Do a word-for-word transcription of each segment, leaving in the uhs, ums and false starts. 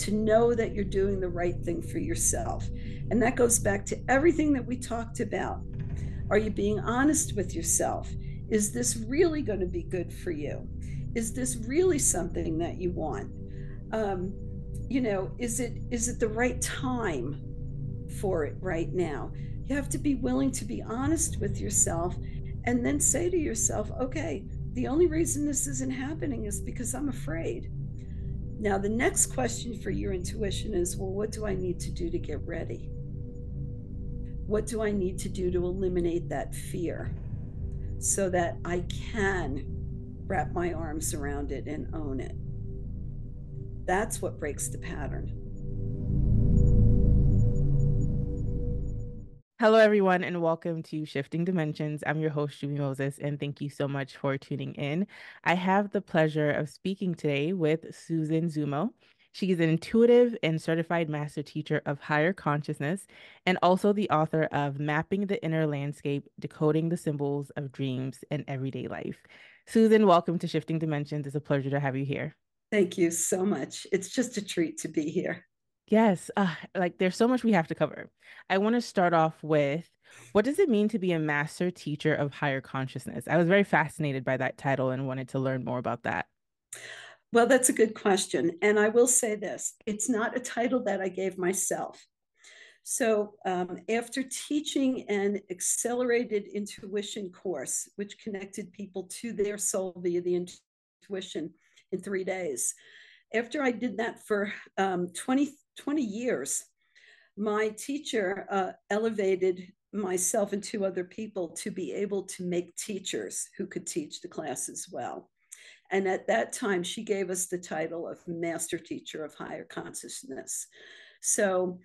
to know that you're doing the right thing for yourself. And that goes back to everything that we talked about. Are you being honest with yourself? Is this really going to be good for you? Is this really something that you want? Um, you know, is it is it the right time for it right now? You have to be willing to be honest with yourself and then say to yourself, okay, the only reason this isn't happening is because I'm afraid. Now, the next question for your intuition is, well, what do I need to do to get ready? What do I need to do to eliminate that fear so that I can wrap my arms around it and own it? That's what breaks the pattern. Hello, everyone, and welcome to Shifting Dimensions. I'm your host, Shumi Moses, and thank you so much for tuning in. I have the pleasure of speaking today with Susan Zummo. She is an intuitive and certified master teacher of higher consciousness and also the author of Mapping the Inner Landscape: Decoding the Symbols of Dreams and Everyday Life. Susan, welcome to Shifting Dimensions. It's a pleasure to have you here. Thank you so much. It's just a treat to be here. Yes. Uh, like there's so much we have to cover. I want to start off with, what does it mean to be a master teacher of higher consciousness? I was very fascinated by that title and wanted to learn more about that. Well, that's a good question. And I will say this, it's not a title that I gave myself. So um, after teaching an accelerated intuition course, which connected people to their soul via the intuition in three days, after I did that for um, twenty, twenty years, my teacher uh, elevated myself and two other people to be able to make teachers who could teach the class as well. And at that time, she gave us the title of Master Teacher of Higher Consciousness. So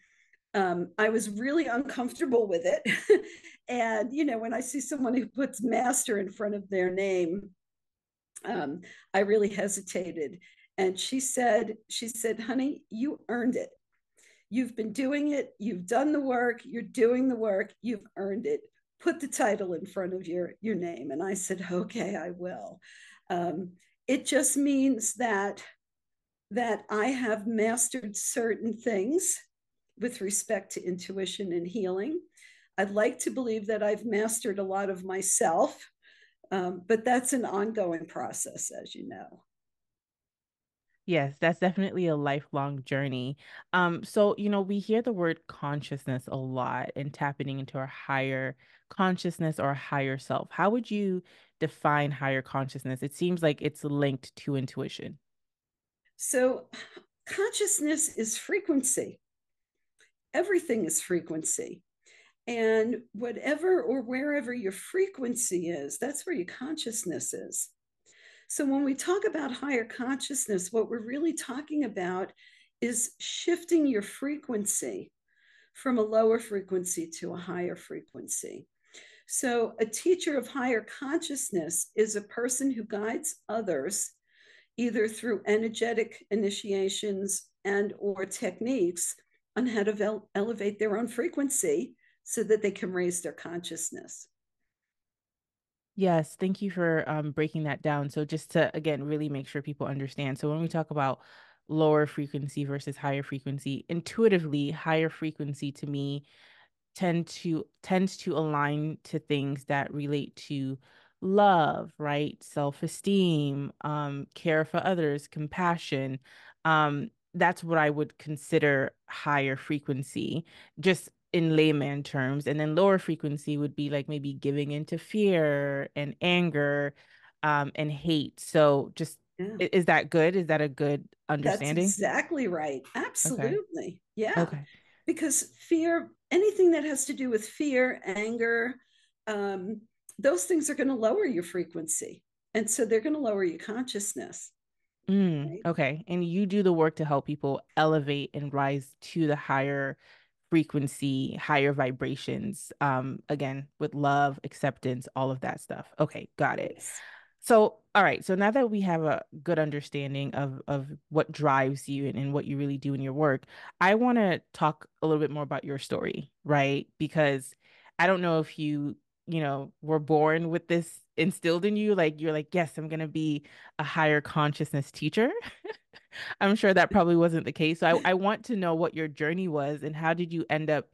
um, I was really uncomfortable with it. And, you know, when I see someone who puts master in front of their name, um, I really hesitated. And she said, she said, honey, you earned it. You've been doing it. You've done the work. You're doing the work. You've earned it. Put the title in front of your, your name. And I said, okay, I will. Um, it just means that, that I have mastered certain things with respect to intuition and healing. I'd like to believe that I've mastered a lot of myself, um, but that's an ongoing process, as you know. Yes, that's definitely a lifelong journey. Um, so, you know, we hear the word consciousness a lot and tapping into our higher consciousness or higher self. How would you define higher consciousness? It seems like it's linked to intuition. So consciousness is frequency. Everything is frequency. And whatever or wherever your frequency is, that's where your consciousness is. So when we talk about higher consciousness, what we're really talking about is shifting your frequency from a lower frequency to a higher frequency. So a teacher of higher consciousness is a person who guides others either through energetic initiations and or techniques on how to ele- elevate their own frequency so that they can raise their consciousness. Yes, thank you for um, breaking that down. So just to, again, really make sure people understand. So when we talk about lower frequency versus higher frequency, intuitively, higher frequency to me tend to, tends to align to things that relate to love, right? Self-esteem, um, care for others, compassion. Um, that's what I would consider higher frequency, just in layman terms. And then lower frequency would be like maybe giving into fear and anger um, and hate. So just, yeah. Is that good? Is that a good understanding? That's exactly right. Absolutely. Okay. Yeah. Okay. Because fear, anything that has to do with fear, anger, um, those things are going to lower your frequency. And so they're going to lower your consciousness. Mm, right? Okay. And you do the work to help people elevate and rise to the higher frequency, higher vibrations, um, again, with love, acceptance, all of that stuff. Okay, got it. So, all right. So now that we have a good understanding of, of what drives you and, and what you really do in your work, I want to talk a little bit more about your story, right? Because I don't know if you, you know, were born with this instilled in you? Like, you're like, yes, I'm going to be a higher consciousness teacher. I'm sure that probably wasn't the case. So I, I want to know what your journey was, and how did you end up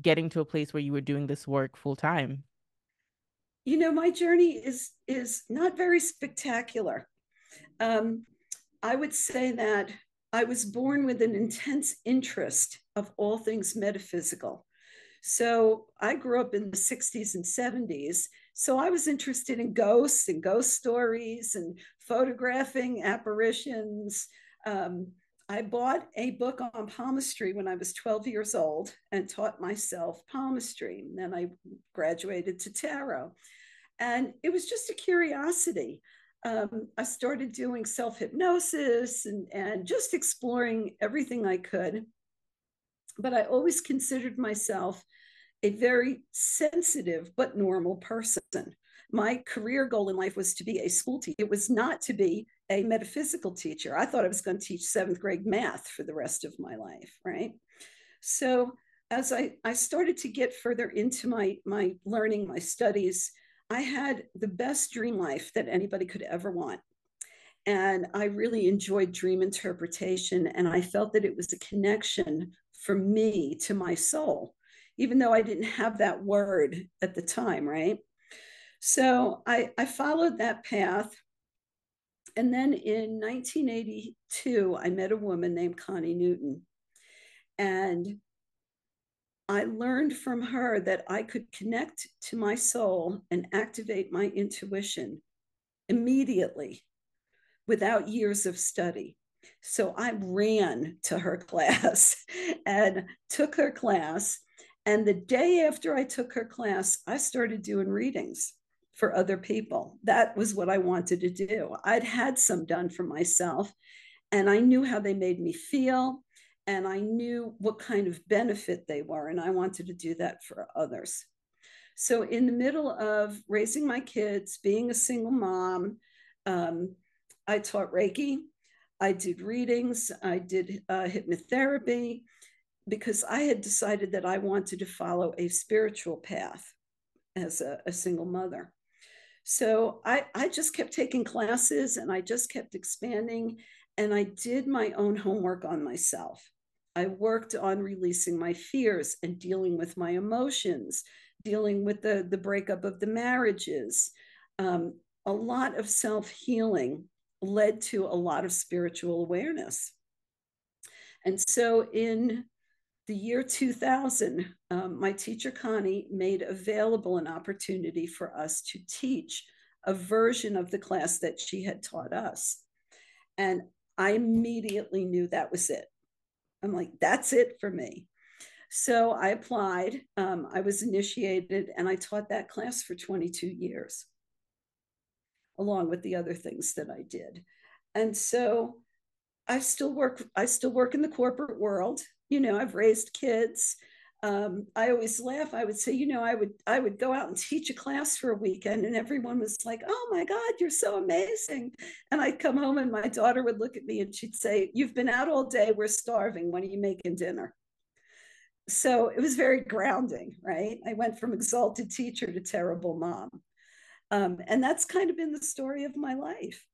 getting to a place where you were doing this work full time? You know, my journey is, is not very spectacular. Um, I would say that I was born with an intense interest of all things metaphysical. So I grew up in the sixties and seventies. So I was interested in ghosts and ghost stories and photographing apparitions. Um, I bought a book on palmistry when I was twelve years old and taught myself palmistry. And then I graduated to tarot. And it was just a curiosity. Um, I started doing self-hypnosis and, and just exploring everything I could. But I always considered myself a very sensitive but normal person. My career goal in life was to be a school teacher. It was not to be a metaphysical teacher. I thought I was going to teach seventh grade math for the rest of my life, right? So as I, I started to get further into my, my learning, my studies, I had the best dream life that anybody could ever want. And I really enjoyed dream interpretation. And I felt that it was a connection for me to my soul, even though I didn't have that word at the time, right? So I, I followed that path. And then in nineteen eighty-two, I met a woman named Connie Newton. And I learned from her that I could connect to my soul and activate my intuition immediately without years of study. So I ran to her class and took her class. And the day after I took her class, I started doing readings for other people. That was what I wanted to do. I'd had some done for myself, and I knew how they made me feel. And I knew what kind of benefit they were, and I wanted to do that for others. So in the middle of raising my kids, being a single mom, um, I taught Reiki, I did readings, I did uh, hypnotherapy, because I had decided that I wanted to follow a spiritual path as a, a single mother. So I, I just kept taking classes, and I just kept expanding. And I did my own homework on myself. I worked on releasing my fears and dealing with my emotions, dealing with the, the breakup of the marriages. Um, a lot of self-healing led to a lot of spiritual awareness. And so in the year two thousand, um, my teacher Connie made available an opportunity for us to teach a version of the class that she had taught us. And I immediately knew that was it. I'm like, that's it for me. So I applied, um, I was initiated, and I taught that class for twenty-two years, along with the other things that I did. And so I still work, I still work in the corporate world. You know, I've raised kids. Um, I always laugh. I would say, you know, I would, I would go out and teach a class for a weekend, and everyone was like, oh my God, you're so amazing. And I'd come home, and my daughter would look at me, and she'd say, you've been out all day. We're starving. When are you making dinner? So it was very grounding, right? I went from exalted teacher to terrible mom. Um, and that's kind of been the story of my life.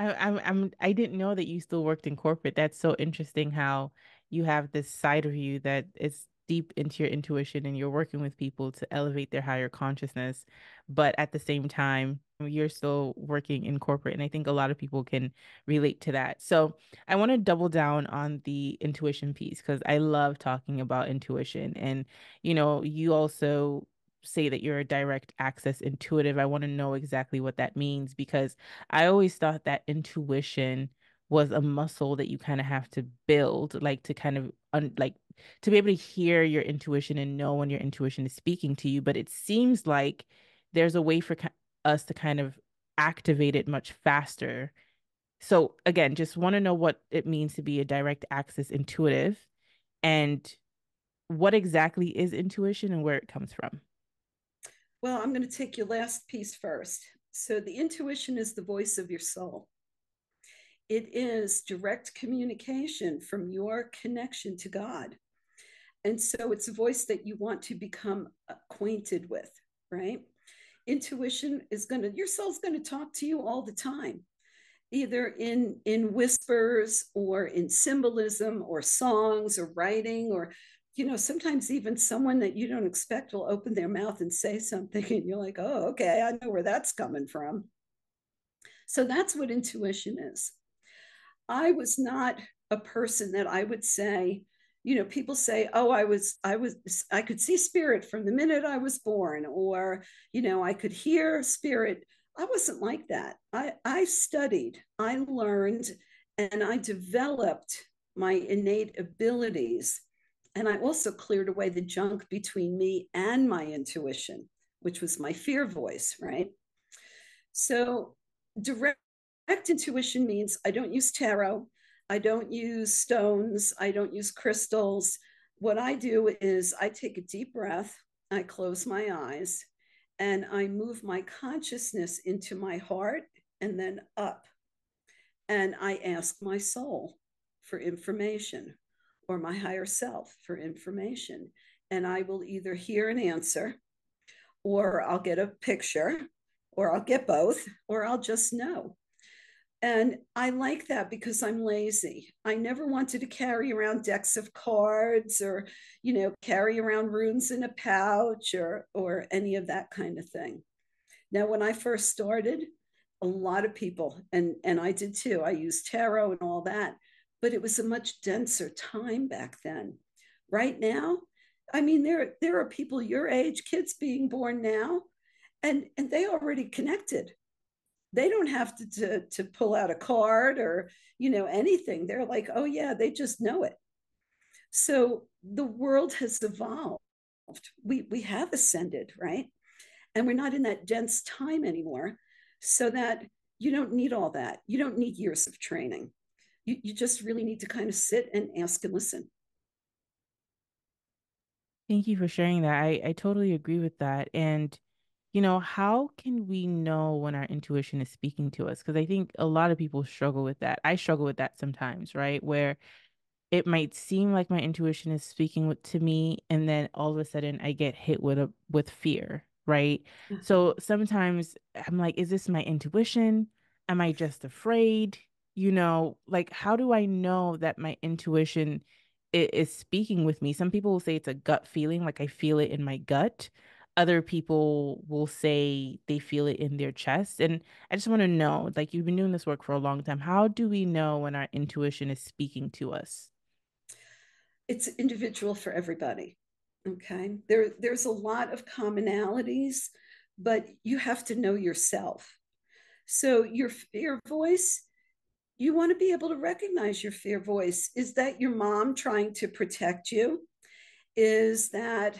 I, I'm, I'm, I didn't know that you still worked in corporate. That's so interesting how you have this side of you that is deep into your intuition, and you're working with people to elevate their higher consciousness. But at the same time, you're still working in corporate. And I think a lot of people can relate to that. So I want to double down on the intuition piece, because I love talking about intuition. And, you know, you also say that you're a direct access intuitive. I want to know exactly what that means, because I always thought that intuition was a muscle that you kind of have to build, like to kind of un- like to be able to hear your intuition and know when your intuition is speaking to you. But it seems like there's a way for ca- us to kind of activate it much faster. So again, just want to know what it means to be a direct access intuitive, and what exactly is intuition and where it comes from. Well, I'm going to take your last piece first. So the intuition is the voice of your soul. It is direct communication from your connection to God. And so it's a voice that you want to become acquainted with, right? intuition is going to, your soul's going to talk to you all the time, either in, in whispers or in symbolism or songs or writing, or, you know, sometimes even someone that you don't expect will open their mouth and say something and you're like, oh, okay, I know where that's coming from. So that's what intuition is. I was not a person that I would say, you know, people say, oh, I was, I was, I could see spirit from the minute I was born, or, you know, I could hear spirit. I wasn't like that. I, I studied, I learned, and I developed my innate abilities. And I also cleared away the junk between me and my intuition, which was my fear voice, right? So direct intuition means I don't use tarot. I don't use stones. I don't use crystals. What I do is I take a deep breath. I close my eyes and I move my consciousness into my heart and then up. And I ask my soul for information, or my higher self for information. And I will either hear an answer, or I'll get a picture, or I'll get both, or I'll just know. And I like that because I'm lazy. I never wanted to carry around decks of cards, or, you know, carry around runes in a pouch, or, or any of that kind of thing. Now, when I first started, a lot of people, and, and I did too, I used tarot and all that, but it was a much denser time back then. Right now, I mean, there, there are people your age, kids being born now, and, and they already connected. They don't have to, to, to pull out a card or, you know, anything. They're like, oh yeah, they just know it. So the world has evolved. We, we have ascended, right? And we're not in that dense time anymore, so that you don't need all that. You don't need years of training. You, you just really need to kind of sit and ask and listen. Thank you for sharing that. I, I totally agree with that. And, you know, how can we know when our intuition is speaking to us? Because I think a lot of people struggle with that. I struggle with that sometimes, right? Where it might seem like my intuition is speaking with, to me, and then all of a sudden I get hit with a with fear, right? Mm-hmm. So sometimes I'm like, is this my intuition? Am I just afraid? You know, like, how do I know that my intuition is, is speaking with me? Some people will say it's a gut feeling, like I feel it in my gut. Other people will say they feel it in their chest. And I just want to know, like, you've been doing this work for a long time. How do we know when our intuition is speaking to us? It's individual for everybody. Okay. There, there's a lot of commonalities, but you have to know yourself. So your fear voice, you want to be able to recognize your fear voice. Is that your mom trying to protect you? Is that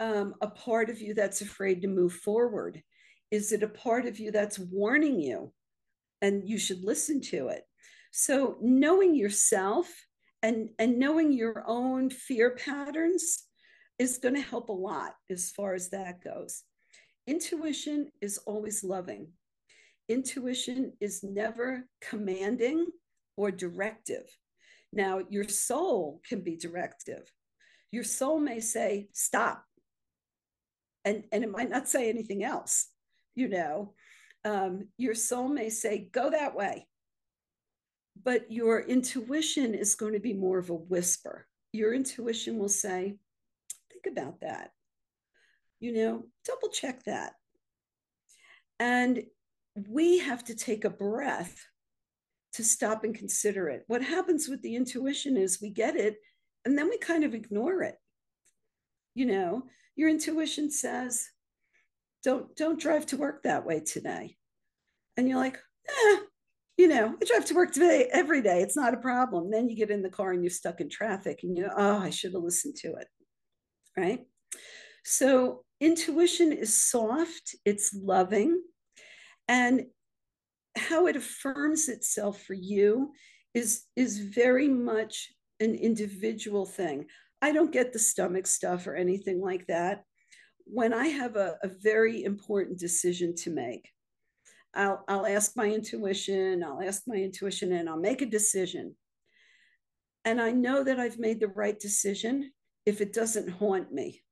um, a part of you that's afraid to move forward? Is it a part of you that's warning you and you should listen to it? So knowing yourself and, and knowing your own fear patterns is going to help a lot as far as that goes. Intuition is always loving. Intuition is never commanding or directive. Now, your soul can be directive. Your soul may say, stop. And, and it might not say anything else, you know. Um, your soul may say, go that way. But your intuition is going to be more of a whisper. Your intuition will say, think about that. You know, double check that. And we have to take a breath to stop and consider it. What happens with the intuition is we get it and then we kind of ignore it. You know, your intuition says, don't, don't drive to work that way today. And you're like, eh, you know, I drive to work today every day. It's not a problem. Then you get in the car and you're stuck in traffic and you know, oh, I should have listened to it. Right? So intuition is soft. It's loving. And how it affirms itself for you is, is very much an individual thing. I don't get the stomach stuff or anything like that. When I have a, a very important decision to make, I'll, I'll ask my intuition, I'll ask my intuition, and I'll make a decision. And I know that I've made the right decision if it doesn't haunt me.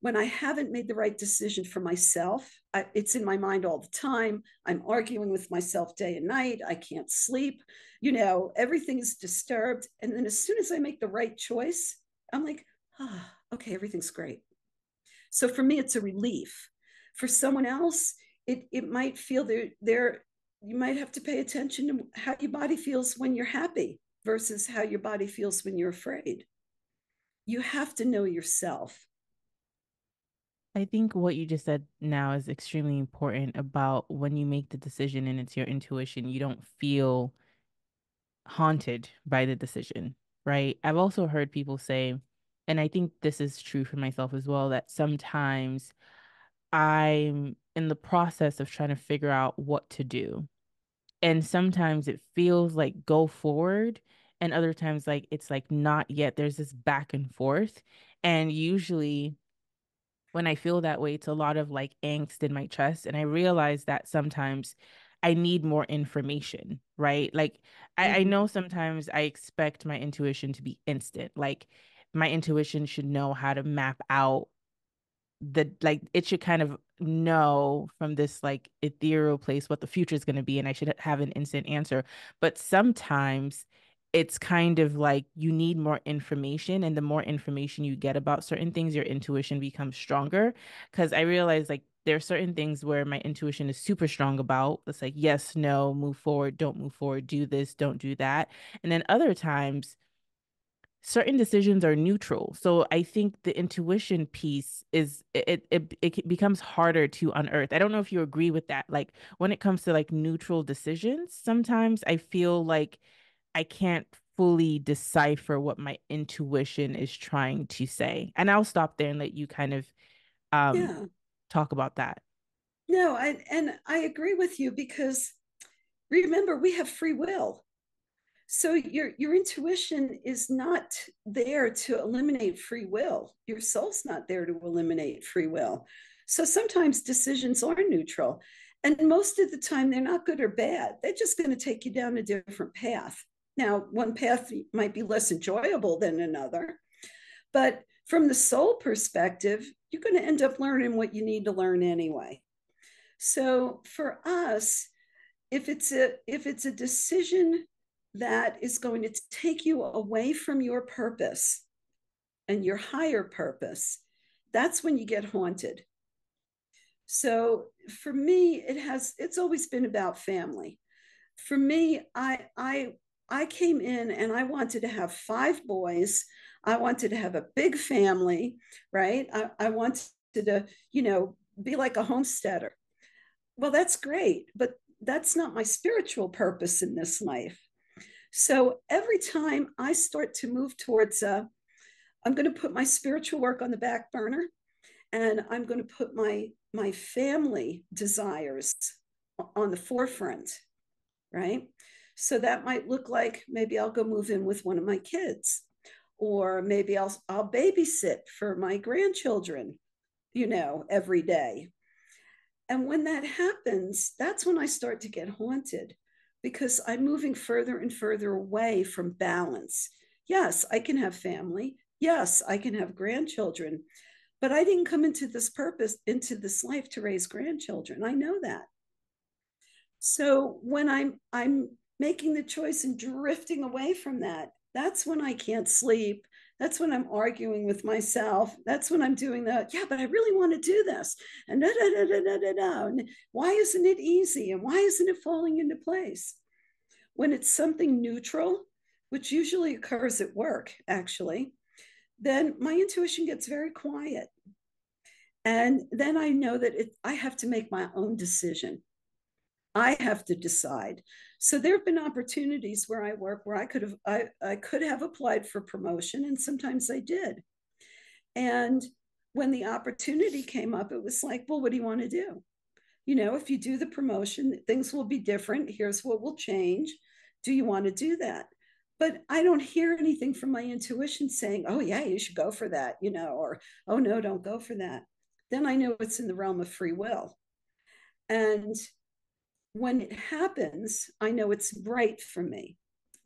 when I haven't made the right decision for myself, I, it's in my mind all the time. I'm arguing with myself day and night. I can't sleep. You know, everything is disturbed. And then as soon as I make the right choice, I'm like, ah, oh, okay, everything's great. So for me, it's a relief. For someone else, it, it might feel they're, they're, you might have to pay attention to how your body feels when you're happy versus how your body feels when you're afraid. You have to know yourself. I think what you just said now is extremely important about when you make the decision and it's your intuition, you don't feel haunted by the decision, right? I've also heard people say, and I think this is true for myself as well, that sometimes I'm in the process of trying to figure out what to do. And sometimes it feels like go forward. And other times, like, it's like not yet. There's this back and forth. And usually when I feel that way, it's a lot of like angst in my chest. And I realize that sometimes I need more information, right? Like mm-hmm. I, I know sometimes I expect my intuition to be instant. Like my intuition should know how to map out the, like it should kind of know from this like ethereal place what the future is going to be. And I should have an instant answer. But sometimes it's kind of like you need more information, and the more information you get about certain things, your intuition becomes stronger. Because I realize like there are certain things where my intuition is super strong about. It's like, yes, no, move forward, don't move forward, do this, don't do that. And then other times, certain decisions are neutral. So I think the intuition piece is, it, it, it becomes harder to unearth. I don't know if you agree with that. Like when it comes to like neutral decisions, sometimes I feel like I can't fully decipher what my intuition is trying to say. And I'll stop there and let you kind of um, yeah. talk about that. No, I, and I agree with you, because remember, we have free will. So your, your intuition is not there to eliminate free will. Your soul's not there to eliminate free will. So sometimes decisions are neutral. And most of the time, they're not good or bad. They're just going to take you down a different path. Now, one path might be less enjoyable than another, but from the soul perspective, you're going to end up learning what you need to learn anyway. So for us, if it's a, if it's a decision that is going to take you away from your purpose and your higher purpose, that's when you get haunted. So for me, it has, it's always been about family. For me, I, I, I came in and I wanted to have five boys. I wanted to have a big family, right? I, I wanted to, you know, be like a homesteader. Well, that's great, but that's not my spiritual purpose in this life. So every time I start to move towards, uh, I'm going to put my spiritual work on the back burner, and I'm going to put my, my family desires on the forefront, right? So that might look like maybe I'll go move in with one of my kids, or maybe I'll, I'll babysit for my grandchildren, you know, every day. And when that happens, that's when I start to get haunted, because I'm moving further and further away from balance. Yes, I can have family. Yes, I can have grandchildren, but I didn't come into this purpose, into this life to raise grandchildren. I know that. So when I'm, I'm, making the choice and drifting away from that, that's when I can't sleep. That's when I'm arguing with myself. That's when I'm doing the, yeah, but I really want to do this. And da, da, da, da, da, da, da. And why isn't it easy? And why isn't it falling into place? When it's something neutral, which usually occurs at work, actually, then my intuition gets very quiet. And then I know that it, I have to make my own decision. I have to decide. So there have been opportunities where I work where I could have I, I could have applied for promotion, and sometimes I did. And when the opportunity came up, it was like, well, what do you want to do? You know, if you do the promotion, things will be different. Here's what will change. Do you want to do that? But I don't hear anything from my intuition saying, oh yeah, you should go for that, you know, or oh no, don't go for that. Then I know it's in the realm of free will. And when it happens, I know it's right for me.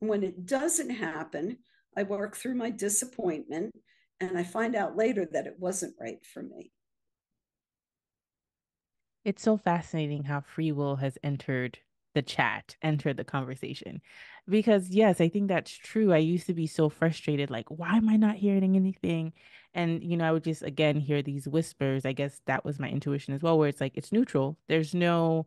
When it doesn't happen, I work through my disappointment And I find out later that it wasn't right for me. It's so fascinating how free will has entered the chat, entered the conversation. Because yes, I think that's true. I used to be so frustrated, like, why am I not hearing anything? And, you know, I would just, again, hear these whispers. I guess that was my intuition as well, where it's like, it's neutral. There's no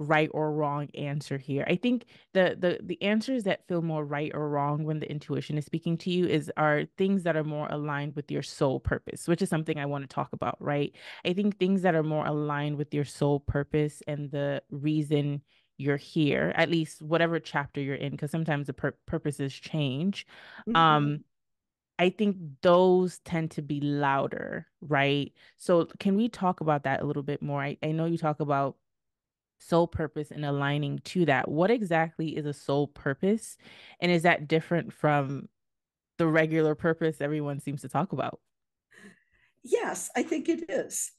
right or wrong answer here. I think the the the answers that feel more right or wrong when the intuition is speaking to you is are things that are more aligned with your soul purpose, which is something I want to talk about, right? I think things that are more aligned with your soul purpose and the reason you're here, at least whatever chapter you're in, because sometimes the pur purposes change. Mm-hmm. Um, I think those tend to be louder, right? So can we talk about that a little bit more? I, I know you talk about soul purpose and aligning to that. What exactly is a soul purpose? And is that different from the regular purpose everyone seems to talk about? Yes, I think it is.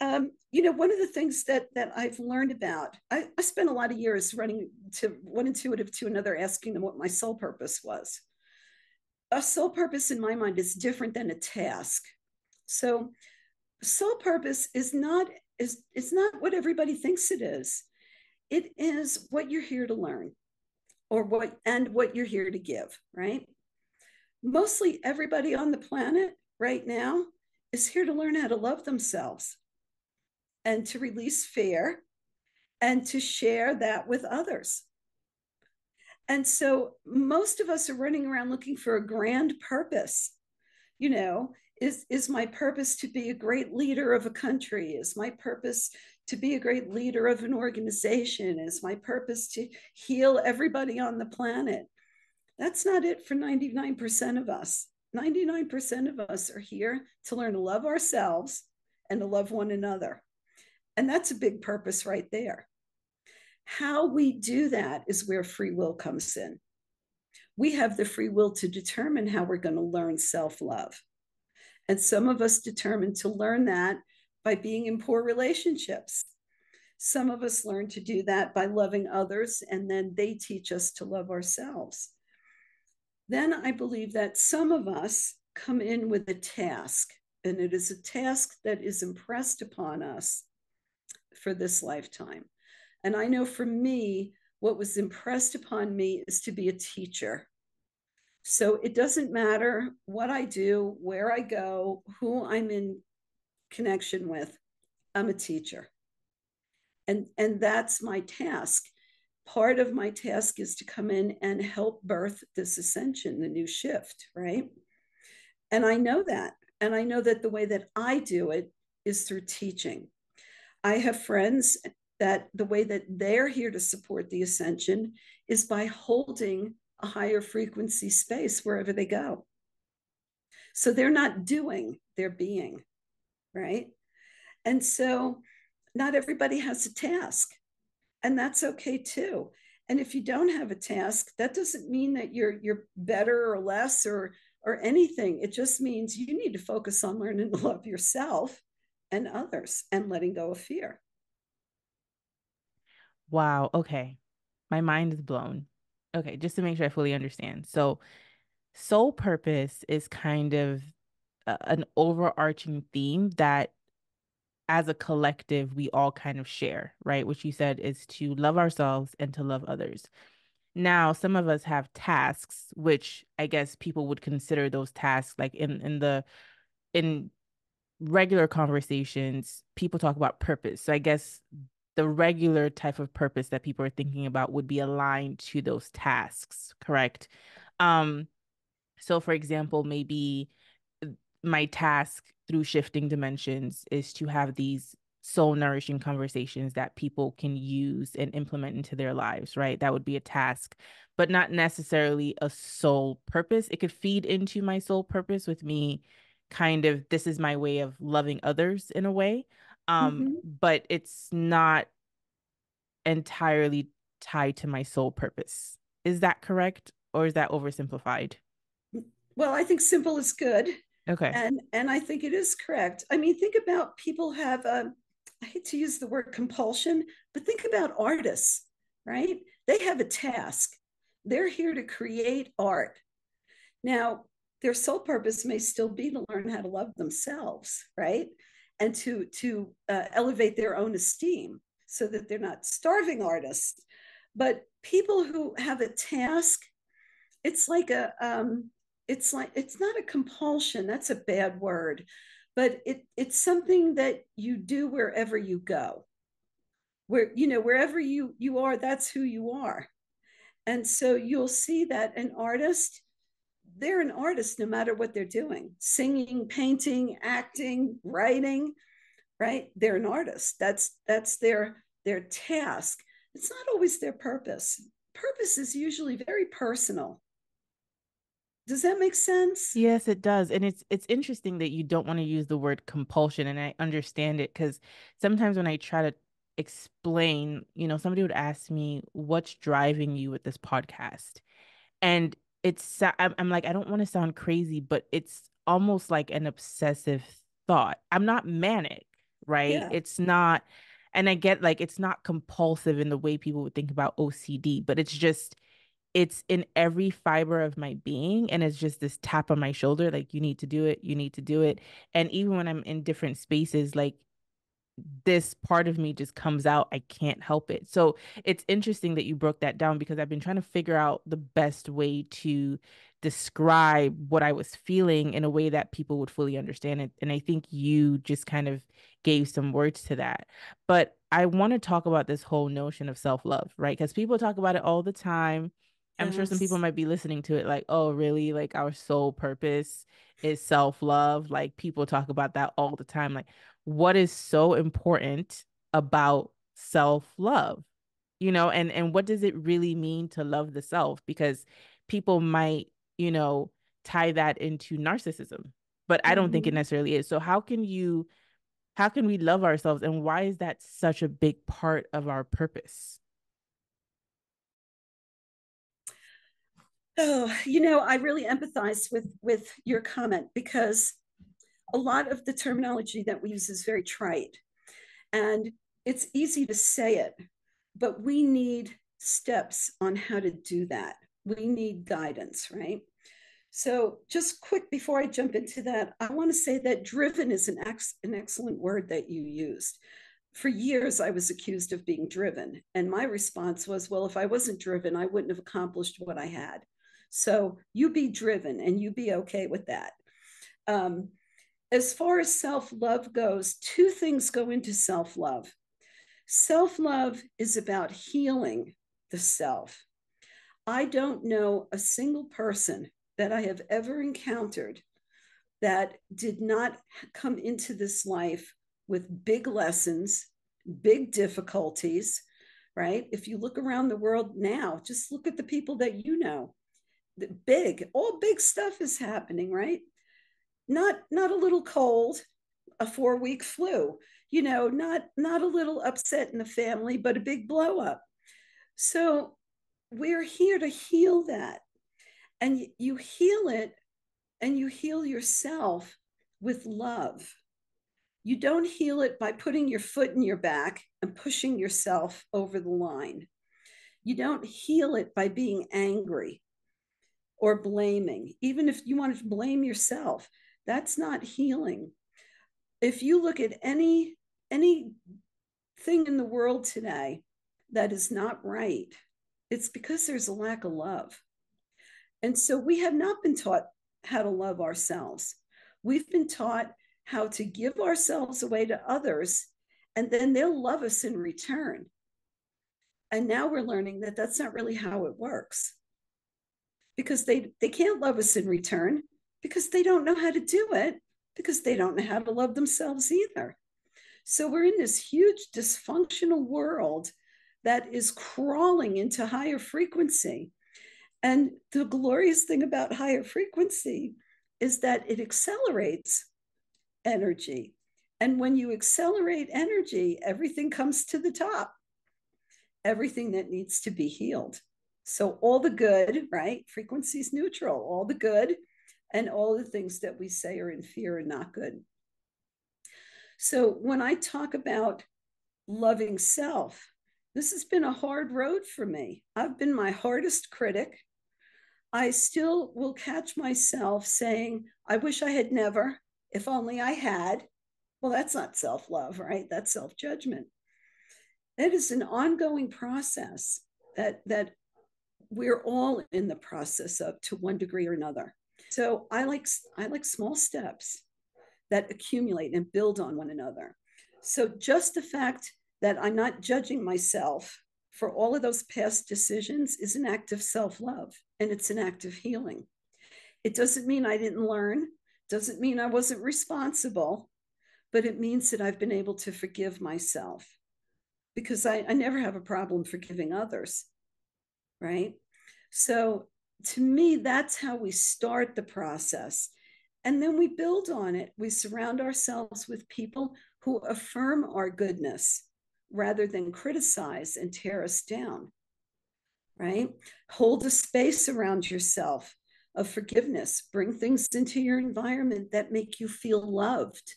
Um, you know, one of the things that that I've learned about, I, I spent a lot of years running to one intuitive to another, asking them what my soul purpose was. A soul purpose in my mind is different than a task. So soul purpose is not is it's not what everybody thinks it is. It is what you're here to learn, or what and what you're here to give, right? Mostly everybody on the planet right now is here to learn how to love themselves and to release fear and to share that with others. And so most of us are running around looking for a grand purpose, you know. Is, is my purpose to be a great leader of a country? Is my purpose to be a great leader of an organization? Is my purpose to heal everybody on the planet? That's not it for ninety-nine percent of us. ninety-nine percent of us are here to learn to love ourselves and to love one another. And that's a big purpose right there. How we do that is where free will comes in. We have the free will to determine how we're going to learn self-love. And some of us determined to learn that by being in poor relationships. Some of us learn to do that by loving others, and then they teach us to love ourselves. Then I believe that some of us come in with a task, and it is a task that is impressed upon us for this lifetime. And I know for me, what was impressed upon me is to be a teacher. So it doesn't matter what I do, where I go, who I'm in connection with, I'm a teacher. And, and that's my task. Part of my task is to come in and help birth this ascension, the new shift, right? And I know that. And I know that the way that I do it is through teaching. I have friends that the way that they're here to support the ascension is by holding a higher frequency space wherever they go. So they're not doing, they're being, right? And so not everybody has a task, and that's okay too. And if you don't have a task, that doesn't mean that you're you're better or less or or anything. It just means you need to focus on learning to love yourself and others and letting go of fear. Wow, okay. My mind is blown. Okay, just to make sure I fully understand. So soul purpose is kind of a, an overarching theme that as a collective, we all kind of share, right? Which you said is to love ourselves and to love others. Now, some of us have tasks, which I guess people would consider those tasks, like in, in the, in regular conversations, people talk about purpose. So I guess the regular type of purpose that people are thinking about would be aligned to those tasks, correct? Um, so for example, maybe my task through Shifting Dimensions is to have these soul nourishing conversations that people can use and implement into their lives, right? That would be a task, but not necessarily a soul purpose. It could feed into my soul purpose with me kind of, this is my way of loving others in a way. Um, mm-hmm. But it's not entirely tied to my soul purpose. Is that correct? Or is that oversimplified? Well, I think simple is good. Okay. And, and I think it is correct. I mean, think about people have, a, I hate to use the word compulsion, but think about artists, right? They have a task. They're here to create art. Now, their sole purpose may still be to learn how to love themselves, right? And to, to uh, elevate their own esteem so that they're not starving artists. But people who have a task, it's like a, um, it's like, it's not a compulsion, that's a bad word, but it it's something that you do wherever you go. Where, you know, wherever you, you are, that's who you are. And so you'll see that an artist, they're an artist no matter what they're doing, singing, painting, acting, writing, right? They're an artist. That's, that's their, their task. It's not always their purpose. Purpose is usually very personal. Does that make sense? Yes, it does. And it's it's interesting that you don't want to use the word compulsion. And I understand it, because sometimes when I try to explain, you know, somebody would ask me, what's driving you with this podcast? And it's, I'm like, I don't want to sound crazy, but it's almost like an obsessive thought. I'm not manic, right? Yeah. It's not, and I get like, it's not compulsive in the way people would think about O C D, but it's just, it's in every fiber of my being. And it's just this tap on my shoulder, like, you need to do it, you need to do it. And even when I'm in different spaces, like, this part of me just comes out. I can't help it. So it's interesting that you broke that down, because I've been trying to figure out the best way to describe what I was feeling in a way that people would fully understand it. And I think you just kind of gave some words to that. But I want to talk about this whole notion of self-love, right? Because people talk about it all the time. I'm yes. sure some people might be listening to it like, oh, really? Like, our sole purpose is self-love. Like, people talk about that all the time. Like, what is so important about self-love, you know, and, and what does it really mean to love the self? Because people might, you know, tie that into narcissism, but I don't mm-hmm. think it necessarily is. So how can you, how can we love ourselves, and why is that such a big part of our purpose? Oh, you know, I really empathize with, with your comment, because a lot of the terminology that we use is very trite, and it's easy to say it, but we need steps on how to do that. We need guidance, right? So just quick, before I jump into that, I want to say that driven is an, ex an excellent word that you used. For years, I was accused of being driven. And my response was, well, if I wasn't driven, I wouldn't have accomplished what I had. So you be driven and you be okay with that. Um, as far as self-love goes, two things go into self-love. Self-love is about healing the self. I don't know a single person that I have ever encountered that did not come into this life with big lessons, big difficulties, right? If you look around the world now, just look at the people that you know. Big, all big stuff is happening, right? Not, not a little cold, a four-week flu, you know, not, not a little upset in the family, but a big blow up. So we're here to heal that. And you heal it, and you heal yourself with love. You don't heal it by putting your foot in your back and pushing yourself over the line. You don't heal it by being angry or blaming. Even if you want to blame yourself, that's not healing. If you look at any, any thing in the world today that is not right, it's because there's a lack of love. And so we have not been taught how to love ourselves. We've been taught how to give ourselves away to others, and then they'll love us in return. And now we're learning that that's not really how it works. Because they, they can't love us in return, because they don't know how to do it, because they don't know how to love themselves either. So we're in this huge dysfunctional world that is crawling into higher frequency. And the glorious thing about higher frequency is that it accelerates energy. And when you accelerate energy, everything comes to the top, everything that needs to be healed. So all the good, right? Frequency is neutral, all the good, and all the things that we say are in fear are not good. So when I talk about loving self, this has been a hard road for me. I've been my hardest critic. I still will catch myself saying, I wish I had never, if only I had. Well, that's not self-love, right? That's self-judgment. That is an ongoing process that, that we're all in the process of to one degree or another. So I like, I like small steps that accumulate and build on one another. So just the fact that I'm not judging myself for all of those past decisions is an act of self-love, and it's an act of healing. It doesn't mean I didn't learn, doesn't mean I wasn't responsible, but it means that I've been able to forgive myself, because I, I never have a problem forgiving others, right? So to me, that's how we start the process. And then we build on it. We surround ourselves with people who affirm our goodness rather than criticize and tear us down, right? Hold a space around yourself of forgiveness. Bring things into your environment that make you feel loved.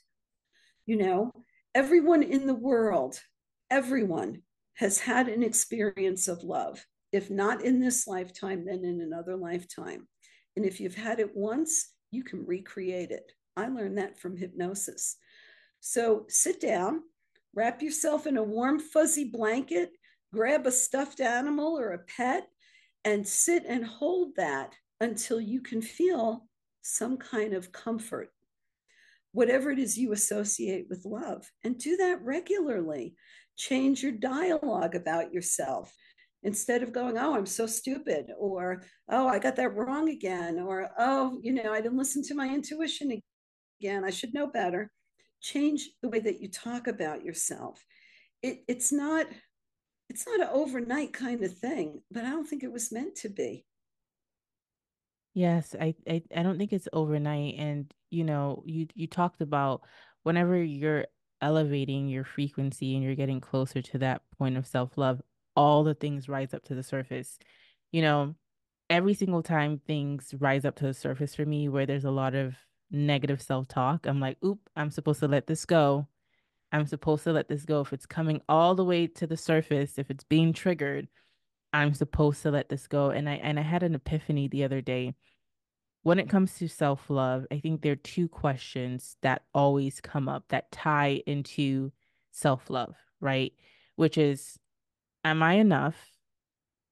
You know, everyone in the world, everyone has had an experience of love. If not in this lifetime, then in another lifetime. And if you've had it once, you can recreate it. I learned that from hypnosis. So sit down, wrap yourself in a warm, fuzzy blanket, grab a stuffed animal or a pet, and sit and hold that until you can feel some kind of comfort, whatever it is you associate with love. And do that regularly. Change your dialogue about yourself. Instead of going, oh, I'm so stupid, or, oh, I got that wrong again, or, oh, you know, I didn't listen to my intuition again, I should know better. Change the way that you talk about yourself. It, it's not, it's not an overnight kind of thing, but I don't think it was meant to be. Yes, I, I, I don't think it's overnight. And, you know, you, you talked about whenever you're elevating your frequency and you're getting closer to that point of self-love, all the things rise up to the surface. You know, every single time things rise up to the surface for me where there's a lot of negative self-talk, I'm like, oop, I'm supposed to let this go. I'm supposed to let this go. If it's coming all the way to the surface, if it's being triggered, I'm supposed to let this go. And I, and I had an epiphany the other day. When it comes to self-love, I think there are two questions that always come up that tie into self-love, right? Which is, am I enough?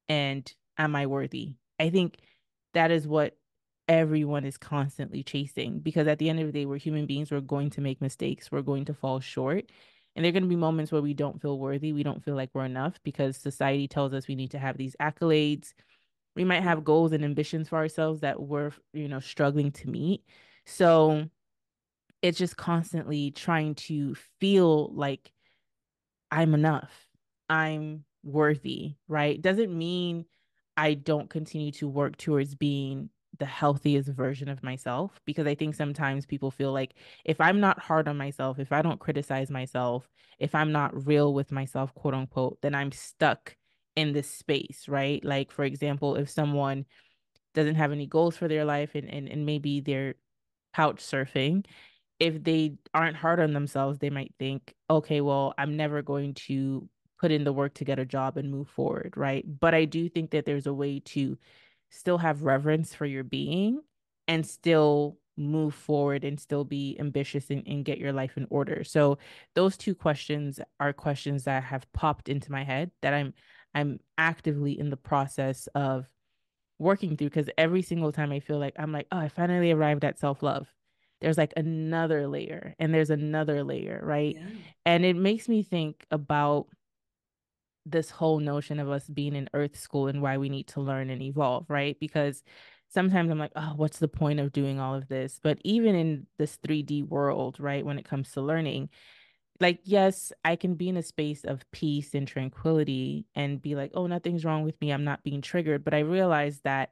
And am I worthy? I think that is what everyone is constantly chasing, because at the end of the day, we're human beings. We're going to make mistakes. We're going to fall short. And there are going to be moments where we don't feel worthy. We don't feel like we're enough because society tells us we need to have these accolades. We might have goals and ambitions for ourselves that we're, you know, struggling to meet. So it's just constantly trying to feel like I'm enough. I'm worthy, right? Doesn't mean I don't continue to work towards being the healthiest version of myself, because I think sometimes people feel like if I'm not hard on myself, if I don't criticize myself, if I'm not real with myself, quote unquote, then I'm stuck in this space, right? Like, for example, if someone doesn't have any goals for their life and, and, and maybe they're couch surfing, if they aren't hard on themselves, they might think, okay, well, I'm never going to put in the work to get a job and move forward, right? But I do think that there's a way to still have reverence for your being and still move forward and still be ambitious and, and get your life in order. So those two questions are questions that have popped into my head that I'm I'm actively in the process of working through, because every single time I feel like I'm like, oh, I finally arrived at self-love. There's like another layer and there's another layer, right? Yeah. And it makes me think about this whole notion of us being in earth school and why we need to learn and evolve, right? Because sometimes I'm like, oh, what's the point of doing all of this? But even in this three D world, right, when it comes to learning, like, yes, I can be in a space of peace and tranquility and be like, oh, nothing's wrong with me. I'm not being triggered. But I realized that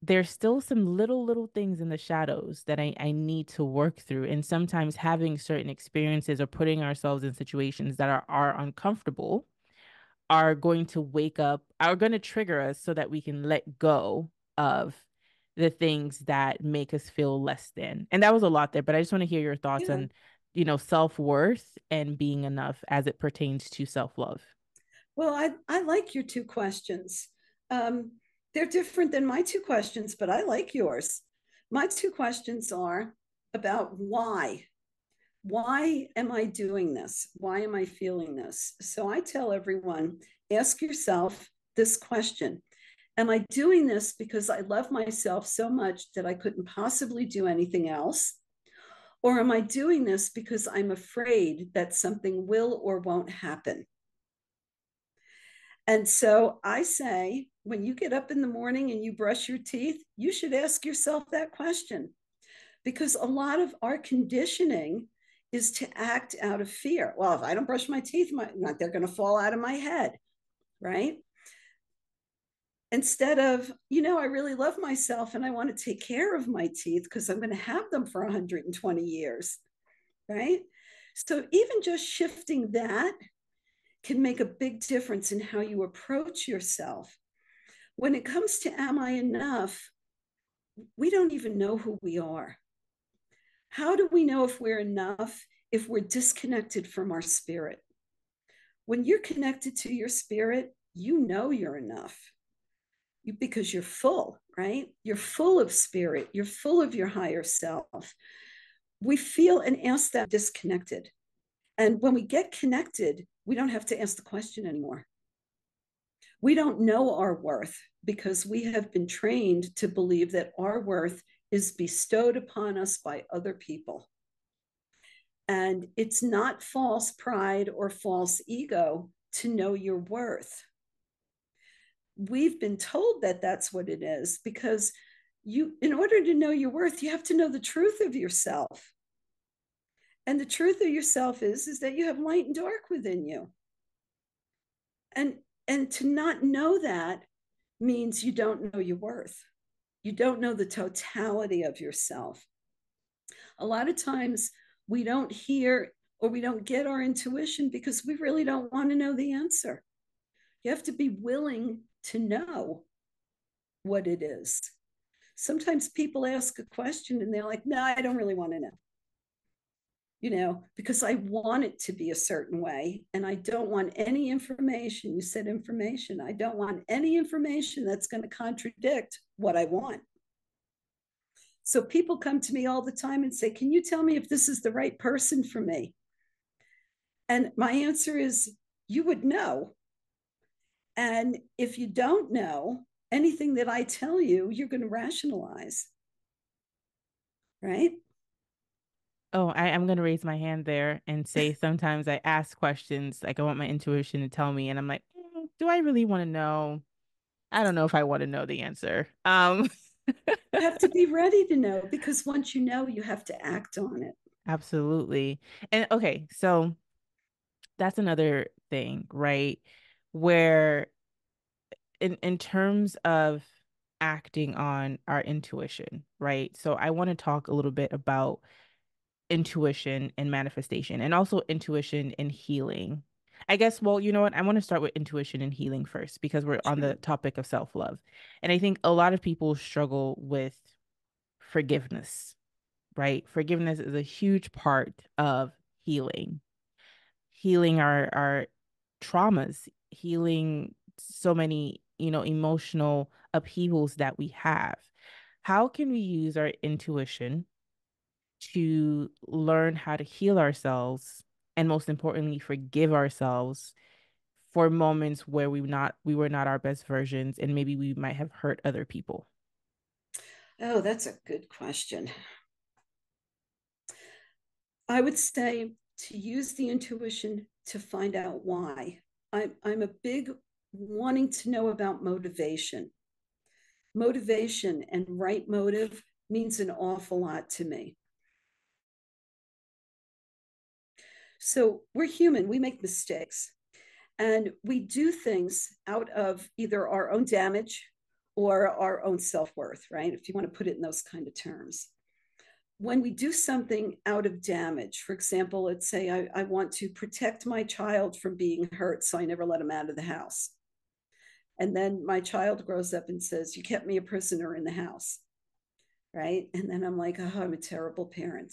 there's still some little, little things in the shadows that I, I need to work through. And sometimes having certain experiences or putting ourselves in situations that are, are uncomfortable are going to wake up, are going to trigger us so that we can let go of the things that make us feel less than. And that was a lot there, but I just want to hear your thoughts yeah. on, you know, self-worth and being enough as it pertains to self-love. Well, I, I like your two questions. Um, They're different than my two questions, but I like yours. My two questions are about why. Why am I doing this? Why am I feeling this? So I tell everyone, ask yourself this question. Am I doing this because I love myself so much that I couldn't possibly do anything else? Or am I doing this because I'm afraid that something will or won't happen? And so I say, when you get up in the morning and you brush your teeth, you should ask yourself that question, because a lot of our conditioning is to act out of fear. Well, if I don't brush my teeth, my, they're going to fall out of my head, right? Instead of, you know, I really love myself and I want to take care of my teeth because I'm going to have them for one hundred twenty years, right? So even just shifting that can make a big difference in how you approach yourself. When it comes to am I enough, we don't even know who we are. How do we know if we're enough if we're disconnected from our spirit? When you're connected to your spirit, you know you're enough. Because you're full, right? You're full of spirit. You're full of your higher self. We feel and ask that disconnected. And when we get connected, we don't have to ask the question anymore. We don't know our worth because we have been trained to believe that our worth is bestowed upon us by other people. And it's not false pride or false ego to know your worth. We've been told that that's what it is, because you, in order to know your worth, you have to know the truth of yourself. And the truth of yourself is, is that you have light and dark within you. And, and to not know that means you don't know your worth. You don't know the totality of yourself. A lot of times we don't hear or we don't get our intuition because we really don't want to know the answer. You have to be willing to know what it is. Sometimes people ask a question and they're like, no, I don't really want to know, you know, because I want it to be a certain way. And I don't want any information. You said information. I don't want any information that's going to contradict what I want. So people come to me all the time and say, can you tell me if this is the right person for me? And my answer is, you would know. And if you don't know, anything that I tell you, you're going to rationalize, right? Oh, I, I'm going to raise my hand there and say sometimes I ask questions, like I want my intuition to tell me, and I'm like, mm, do I really want to know? I don't know if I want to know the answer. Um, you have to be ready to know, because once you know, you have to act on it. Absolutely. And okay, so that's another thing, right? Where in, in terms of acting on our intuition, right? So I want to talk a little bit about intuition and manifestation, and also intuition and healing. I guess, well, you know what? I want to start with intuition and healing first, because we're on the topic of self-love. And I think a lot of people struggle with forgiveness, right? Forgiveness is a huge part of healing, healing our, our traumas, healing so many, you know, emotional upheavals that we have. How can we use our intuition to learn how to heal ourselves, and most importantly, forgive ourselves for moments where we not we were not our best versions, and maybe we might have hurt other people? Oh, that's a good question. I would say to use the intuition to find out why. I'm, I'm a big wanting to know about motivation. Motivation and right motive means an awful lot to me. So we're human, we make mistakes, and we do things out of either our own damage or our own self-worth, right? If you want to put it in those kind of terms. When we do something out of damage, for example, let's say I, I want to protect my child from being hurt, so I never let him out of the house. And then my child grows up and says, you kept me a prisoner in the house, right? And then I'm like, oh, I'm a terrible parent.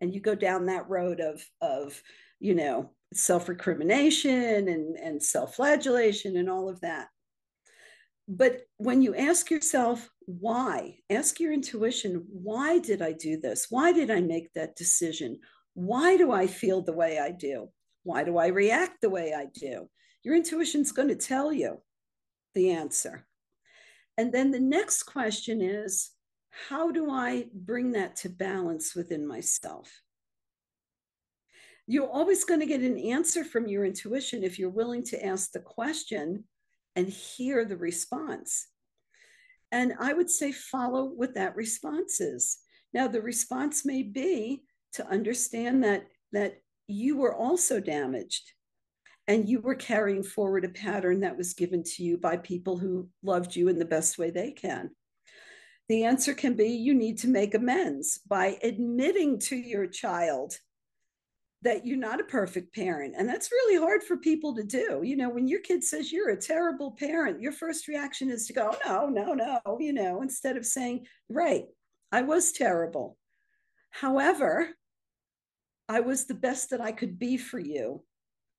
And you go down that road of, of you know, self-recrimination and, and self-flagellation and all of that. But when you ask yourself why, ask your intuition, why did I do this? Why did I make that decision? Why do I feel the way I do? Why do I react the way I do? Your intuition's going to tell you the answer. And then the next question is, how do I bring that to balance within myself? You're always going to get an answer from your intuition if you're willing to ask the question and hear the response. And I would say follow what that response is. Now, the response may be to understand that, that you were also damaged and you were carrying forward a pattern that was given to you by people who loved you in the best way they can. The answer can be you need to make amends by admitting to your child that you're not a perfect parent. And that's really hard for people to do. You know, when your kid says you're a terrible parent, your first reaction is to go, no, no, no, you know, instead of saying, right, I was terrible. However, I was the best that I could be for you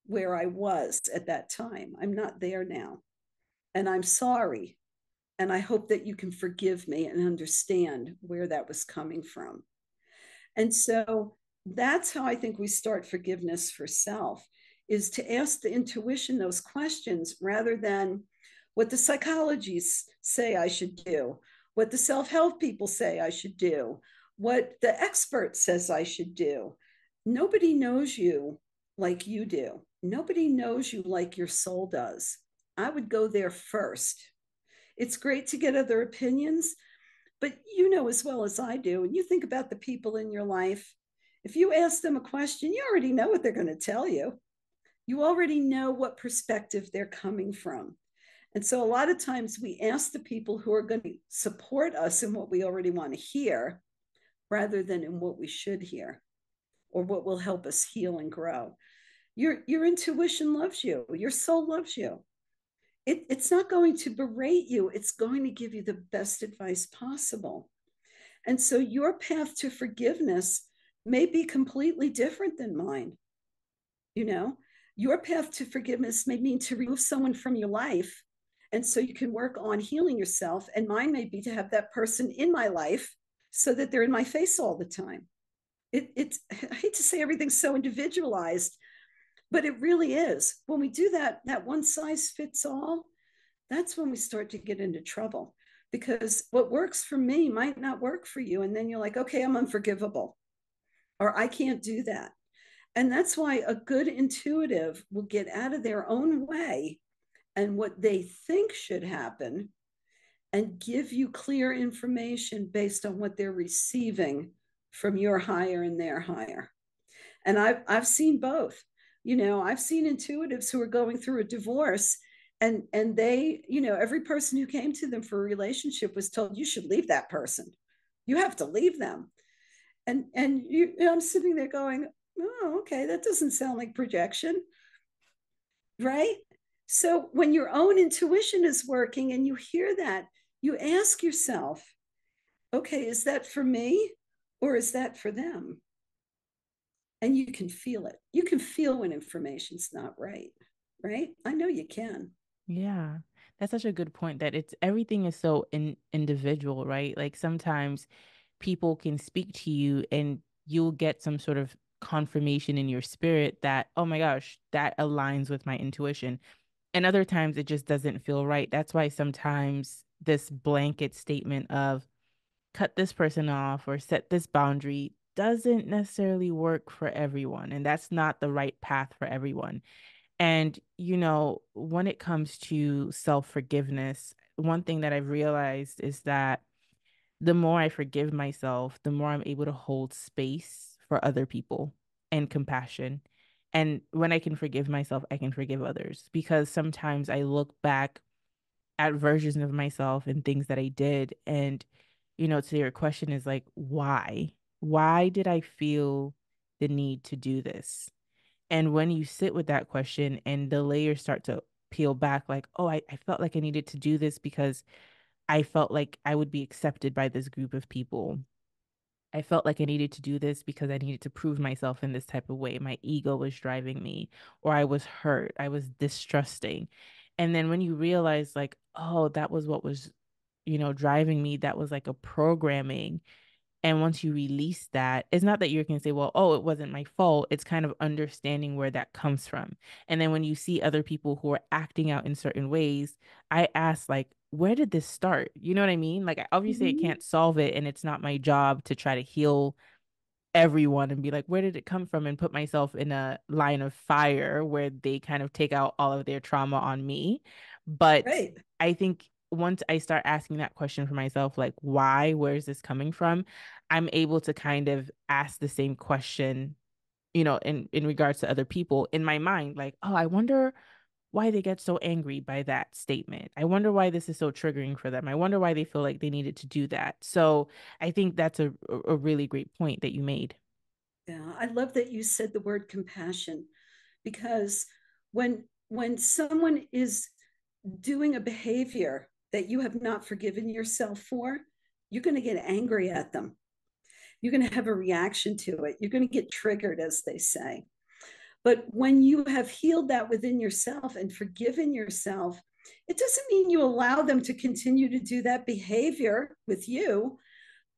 where I was at that time. I'm not there now. And I'm sorry. And I hope that you can forgive me and understand where that was coming from. And so that's how I think we start forgiveness for self, is to ask the intuition those questions rather than what the psychologists say I should do, what the self-help people say I should do, what the expert says I should do. Nobody knows you like you do. Nobody knows you like your soul does. I would go there first. It's great to get other opinions, but you know as well as I do, and you think about the people in your life. If you ask them a question, you already know what they're going to tell you. You already know what perspective they're coming from. And so a lot of times we ask the people who are going to support us in what we already want to hear rather than in what we should hear or what will help us heal and grow. Your, your intuition loves you. Your soul loves you. It, it's not going to berate you. It's going to give you the best advice possible. And so your path to forgiveness may be completely different than mine. You know, your path to forgiveness may mean to remove someone from your life. And so you can work on healing yourself. And mine may be to have that person in my life so that they're in my face all the time. It, it's, I hate to say everything's so individualized, but it really is. When we do that, that one size fits all, that's when we start to get into trouble, because what works for me might not work for you. And then you're like, okay, I'm unforgivable. Or I can't do that. And that's why a good intuitive will get out of their own way and what they think should happen and give you clear information based on what they're receiving from your higher and their higher. And I've, I've seen both. You know, I've seen intuitives who are going through a divorce and, and they, you know, every person who came to them for a relationship was told, you should leave that person. You have to leave them. And, and you, you know, I'm sitting there going, oh, okay, that doesn't sound like projection, right? So when your own intuition is working and you hear that, you ask yourself, okay, is that for me or is that for them? And you can feel it. You can feel when information's not right, right? I know you can. Yeah, that's such a good point, that it's everything is so in, individual, right? Like sometimes people can speak to you and you'll get some sort of confirmation in your spirit that, oh my gosh, that aligns with my intuition. And other times it just doesn't feel right. That's why sometimes this blanket statement of cut this person off or set this boundary doesn't necessarily work for everyone. And that's not the right path for everyone. And, you know, when it comes to self-forgiveness, one thing that I've realized is that the more I forgive myself, the more I'm able to hold space for other people and compassion. And when I can forgive myself, I can forgive others, because sometimes I look back at versions of myself and things that I did. And, you know, to your question is like, why? Why did I feel the need to do this? And when you sit with that question and the layers start to peel back, like, oh, I, I felt like I needed to do this because I felt like I would be accepted by this group of people. I felt like I needed to do this because I needed to prove myself in this type of way. My ego was driving me, or I was hurt. I was distrusting. And then when you realize like, oh, that was what was, you know, driving me, that was like a programming. And once you release that, it's not that you can say, well, oh, it wasn't my fault. It's kind of understanding where that comes from. And then when you see other people who are acting out in certain ways, I ask like, where did this start? You know what I mean? Like, obviously mm-hmm. I can't solve it, and it's not my job to try to heal everyone and be like, where did it come from, and put myself in a line of fire where they kind of take out all of their trauma on me. But right. I think once I start asking that question for myself, like why, where is this coming from? I'm able to kind of ask the same question, you know, in, in regards to other people in my mind, like, oh, I wonder why they get so angry by that statement. I wonder why this is so triggering for them. I wonder why they feel like they needed to do that. So I think that's a, a really great point that you made. Yeah. I love that you said the word compassion, because when, when someone is doing a behavior that you have not forgiven yourself for, you're going to get angry at them. You're going to have a reaction to it. You're going to get triggered, as they say. But when you have healed that within yourself and forgiven yourself, it doesn't mean you allow them to continue to do that behavior with you,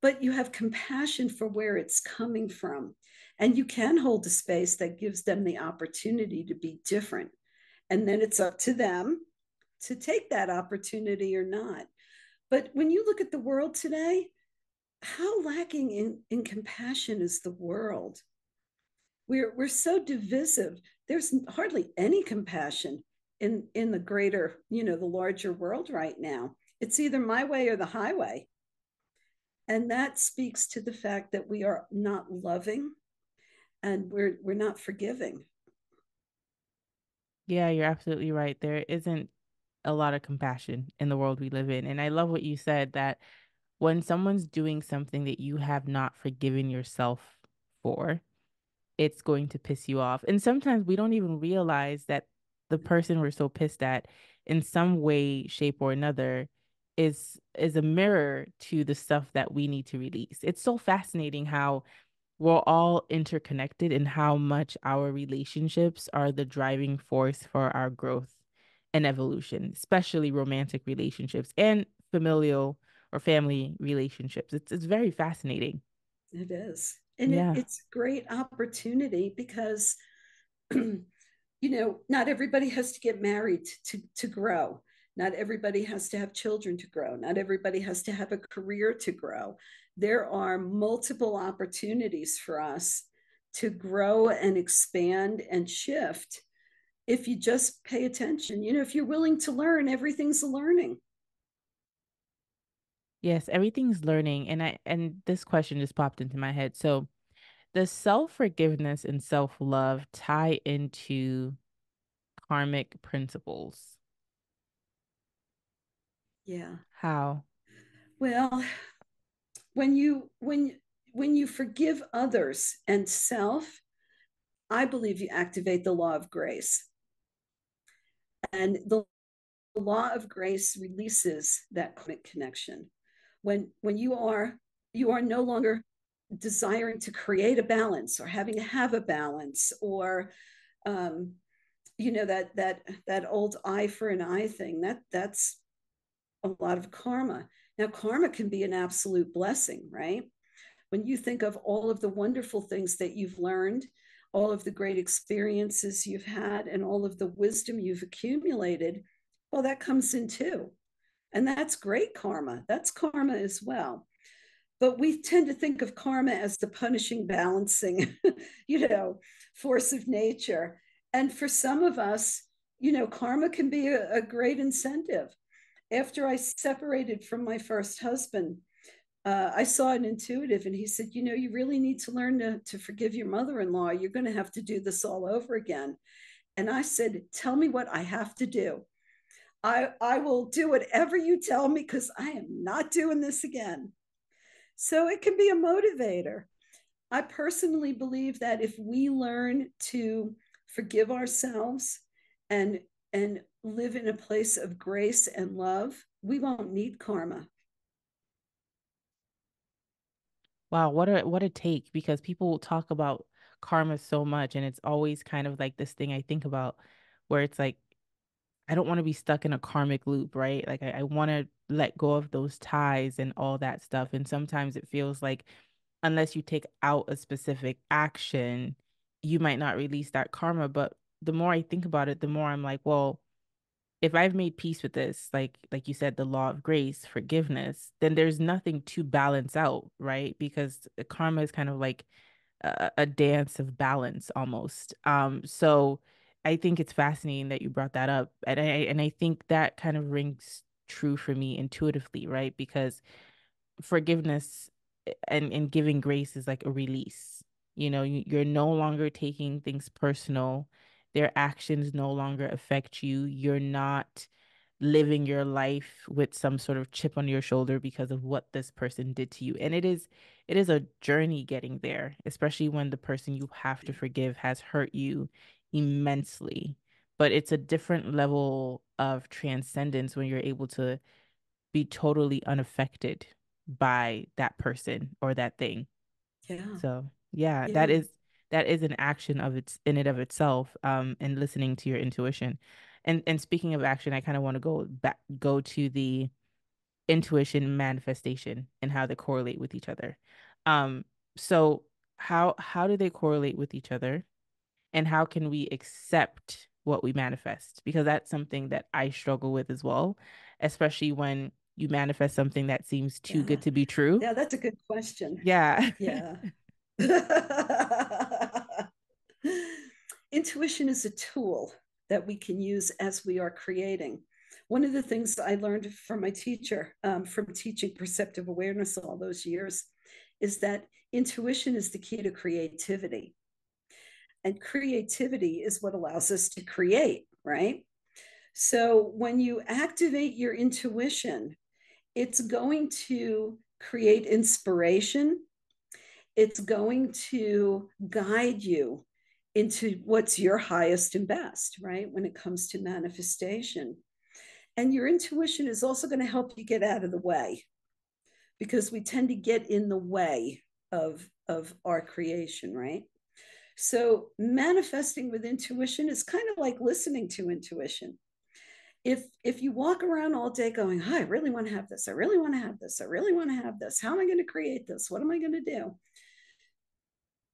but you have compassion for where it's coming from. And you can hold a space that gives them the opportunity to be different. And then it's up to them to take that opportunity or not. But when you look at the world today, how lacking in, in compassion is the world. We're, we're so divisive. There's hardly any compassion in, in the greater, you know, the larger world right now. It's either my way or the highway. And that speaks to the fact that we are not loving and we're, we're not forgiving. Yeah, you're absolutely right. There isn't a lot of compassion in the world we live in. And I love what you said, that when someone's doing something that you have not forgiven yourself for, it's going to piss you off. And sometimes we don't even realize that the person we're so pissed at in some way, shape, or another is, is a mirror to the stuff that we need to release. It's so fascinating how we're all interconnected and how much our relationships are the driving force for our growth and evolution, especially romantic relationships and familial or family relationships. It's, it's very fascinating. It is. And yeah. it, it's a great opportunity because, you know, not everybody has to get married to, to grow. Not everybody has to have children to grow. Not everybody has to have a career to grow. There are multiple opportunities for us to grow and expand and shift if you just pay attention. You know, if you're willing to learn, everything's learning. Yes, everything's learning. And I and this question just popped into my head. So does self-forgiveness and self-love tie into karmic principles? Yeah. How? Well, when you when when you forgive others and self, I believe you activate the law of grace. And the law of grace releases that karmic connection. When, when you are, you are no longer desiring to create a balance or having to have a balance or, um, you know, that, that, that old eye for an eye thing, that that's a lot of karma. Now, karma can be an absolute blessing, right? When you think of all of the wonderful things that you've learned, all of the great experiences you've had, and all of the wisdom you've accumulated, well, that comes in too. And that's great karma. That's karma as well. But we tend to think of karma as the punishing, balancing, you know, force of nature. And for some of us, you know, karma can be a, a great incentive. After I separated from my first husband, uh, I saw an intuitive and he said, you know, you really need to learn to, to forgive your mother-in-law. You're going to have to do this all over again. And I said, tell me what I have to do. I, I will do whatever you tell me because I am not doing this again. So it can be a motivator. I personally believe that if we learn to forgive ourselves and, and live in a place of grace and love, we won't need karma. Wow, what a, what a take, because people will talk about karma so much and it's always kind of like this thing I think about where it's like, I don't want to be stuck in a karmic loop, right? Like I, I want to let go of those ties and all that stuff. And sometimes it feels like unless you take out a specific action, you might not release that karma. But the more I think about it, the more I'm like, well, if I've made peace with this, like, like you said, the law of grace, forgiveness, then there's nothing to balance out, right? Because karma is kind of like a, a dance of balance almost. Um, so I think it's fascinating that you brought that up. And I, and I think that kind of rings true for me intuitively, right? Because forgiveness and, and giving grace is like a release. You know, you, you're no longer taking things personal. Their actions no longer affect you. You're not living your life with some sort of chip on your shoulder because of what this person did to you. And it is it is a journey getting there, especially when the person you have to forgive has hurt you immensely. But it's a different level of transcendence when you're able to be totally unaffected by that person or that thing. Yeah. So, yeah, yeah. that is That is an action of its in it of itself, um, and listening to your intuition. And and speaking of action, I kind of want to go back, go to the intuition manifestation and how they correlate with each other. Um, so how how do they correlate with each other, and how can we accept what we manifest? Because that's something that I struggle with as well, especially when you manifest something that seems too yeah. good to be true. Yeah, that's a good question. Yeah, yeah. Intuition is a tool that we can use as we are creating. One of the things I learned from my teacher, um, from teaching perceptive awareness all those years, is that intuition is the key to creativity. And creativity is what allows us to create, right? So when you activate your intuition, it's going to create inspiration. It's going to guide you into what's your highest and best, right? When it comes to manifestation. And your intuition is also going to help you get out of the way, because we tend to get in the way of, of our creation, right? So manifesting with intuition is kind of like listening to intuition. If, if you walk around all day going, oh, I really want to have this, I really want to have this, I really want to have this, how am I going to create this? What am I going to do?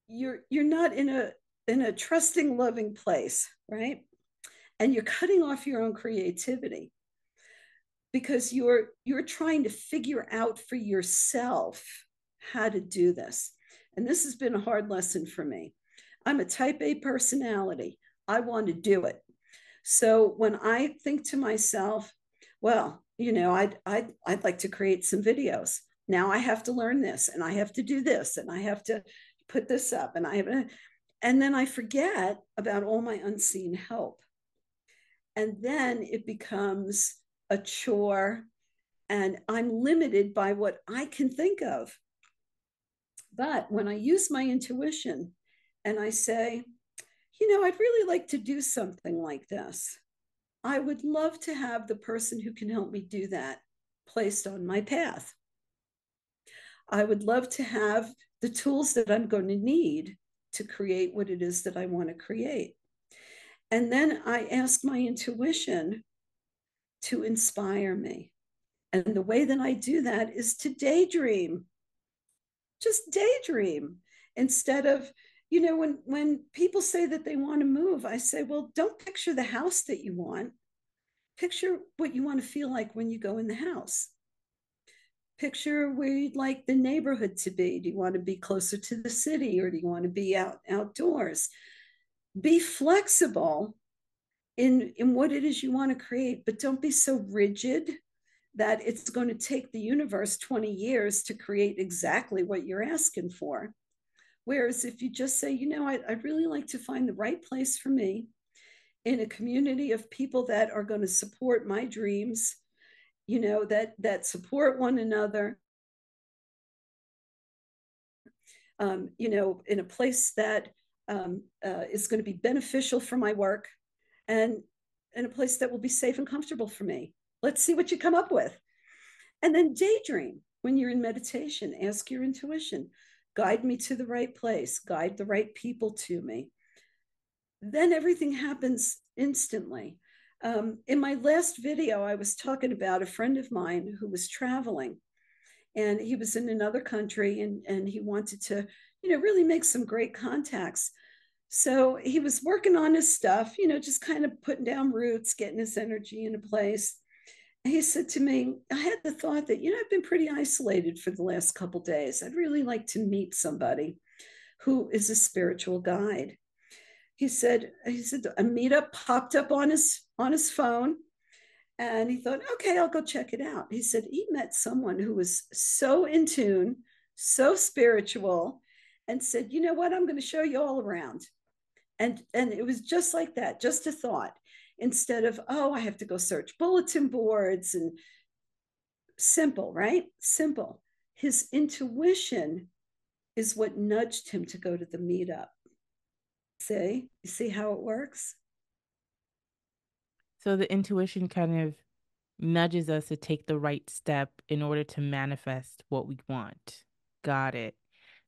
You're you're not in a in a trusting, loving place, right? And you're cutting off your own creativity, because you're you're trying to figure out for yourself how to do this. And this has been a hard lesson for me. I'm a type A personality. I want to do it. So when I think to myself, well, you know, I'd I'd I'd like to create some videos. Now I have to learn this, and I have to do this, and I have to put this up, and I have, and then I forget about all my unseen help. And then it becomes a chore, and I'm limited by what I can think of. But when I use my intuition and I say, you know, I'd really like to do something like this. I would love to have the person who can help me do that placed on my path. I would love to have the tools that I'm going to need to create what it is that I want to create. And then I ask my intuition to inspire me. And the way that I do that is to daydream. Just daydream. Instead of, you know, when, when people say that they want to move, I say, well, don't picture the house that you want. Picture what you want to feel like when you go in the house. Picture where you'd like the neighborhood to be. Do you want to be closer to the city, or do you want to be out outdoors? Be flexible in, in what it is you want to create, but don't be so rigid that it's going to take the universe twenty years to create exactly what you're asking for. Whereas if you just say, you know, I'd, I'd really like to find the right place for me in a community of people that are going to support my dreams, you know, that, that support one another, um, you know, in a place that um, uh, is going to be beneficial for my work, and in a place that will be safe and comfortable for me. Let's see what you come up with. And then daydream when you're in meditation. Ask your intuition, guide me to the right place, guide the right people to me. Then everything happens instantly. Um, in my last video, I was talking about a friend of mine who was traveling, and he was in another country, and, and he wanted to, you know, really make some great contacts. So he was working on his stuff, you know, just kind of putting down roots, getting his energy into place. And he said to me, I had the thought that, you know, I've been pretty isolated for the last couple of days. I'd really like to meet somebody who is a spiritual guide. He said, he said a meetup popped up on his, on his phone, and he thought, okay, I'll go check it out. He said he met someone who was so in tune, so spiritual, and said, you know what, I'm going to show you all around. And, and it was just like that, just a thought, instead of, oh, I have to go search bulletin boards, and simple, right? Simple. His intuition is what nudged him to go to the meetup. See, you see how it works? So the intuition kind of nudges us to take the right step in order to manifest what we want. Got it.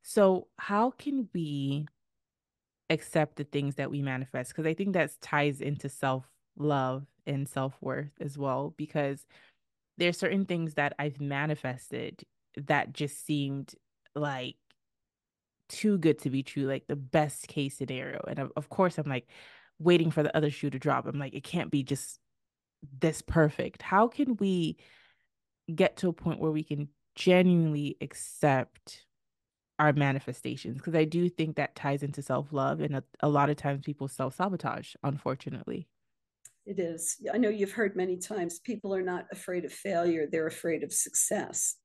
So how can we accept the things that we manifest? Because I think that ties into self-love and self-worth as well, because there's certain things that I've manifested that just seemed like too good to be true, like the best case scenario. And of course, I'm like waiting for the other shoe to drop. I'm like, it can't be just this perfect. How can we get to a point where we can genuinely accept our manifestations? Because I do think that ties into self-love. And a, a lot of times people self-sabotage, unfortunately. It is. I know you've heard many times, people are not afraid of failure. They're afraid of success,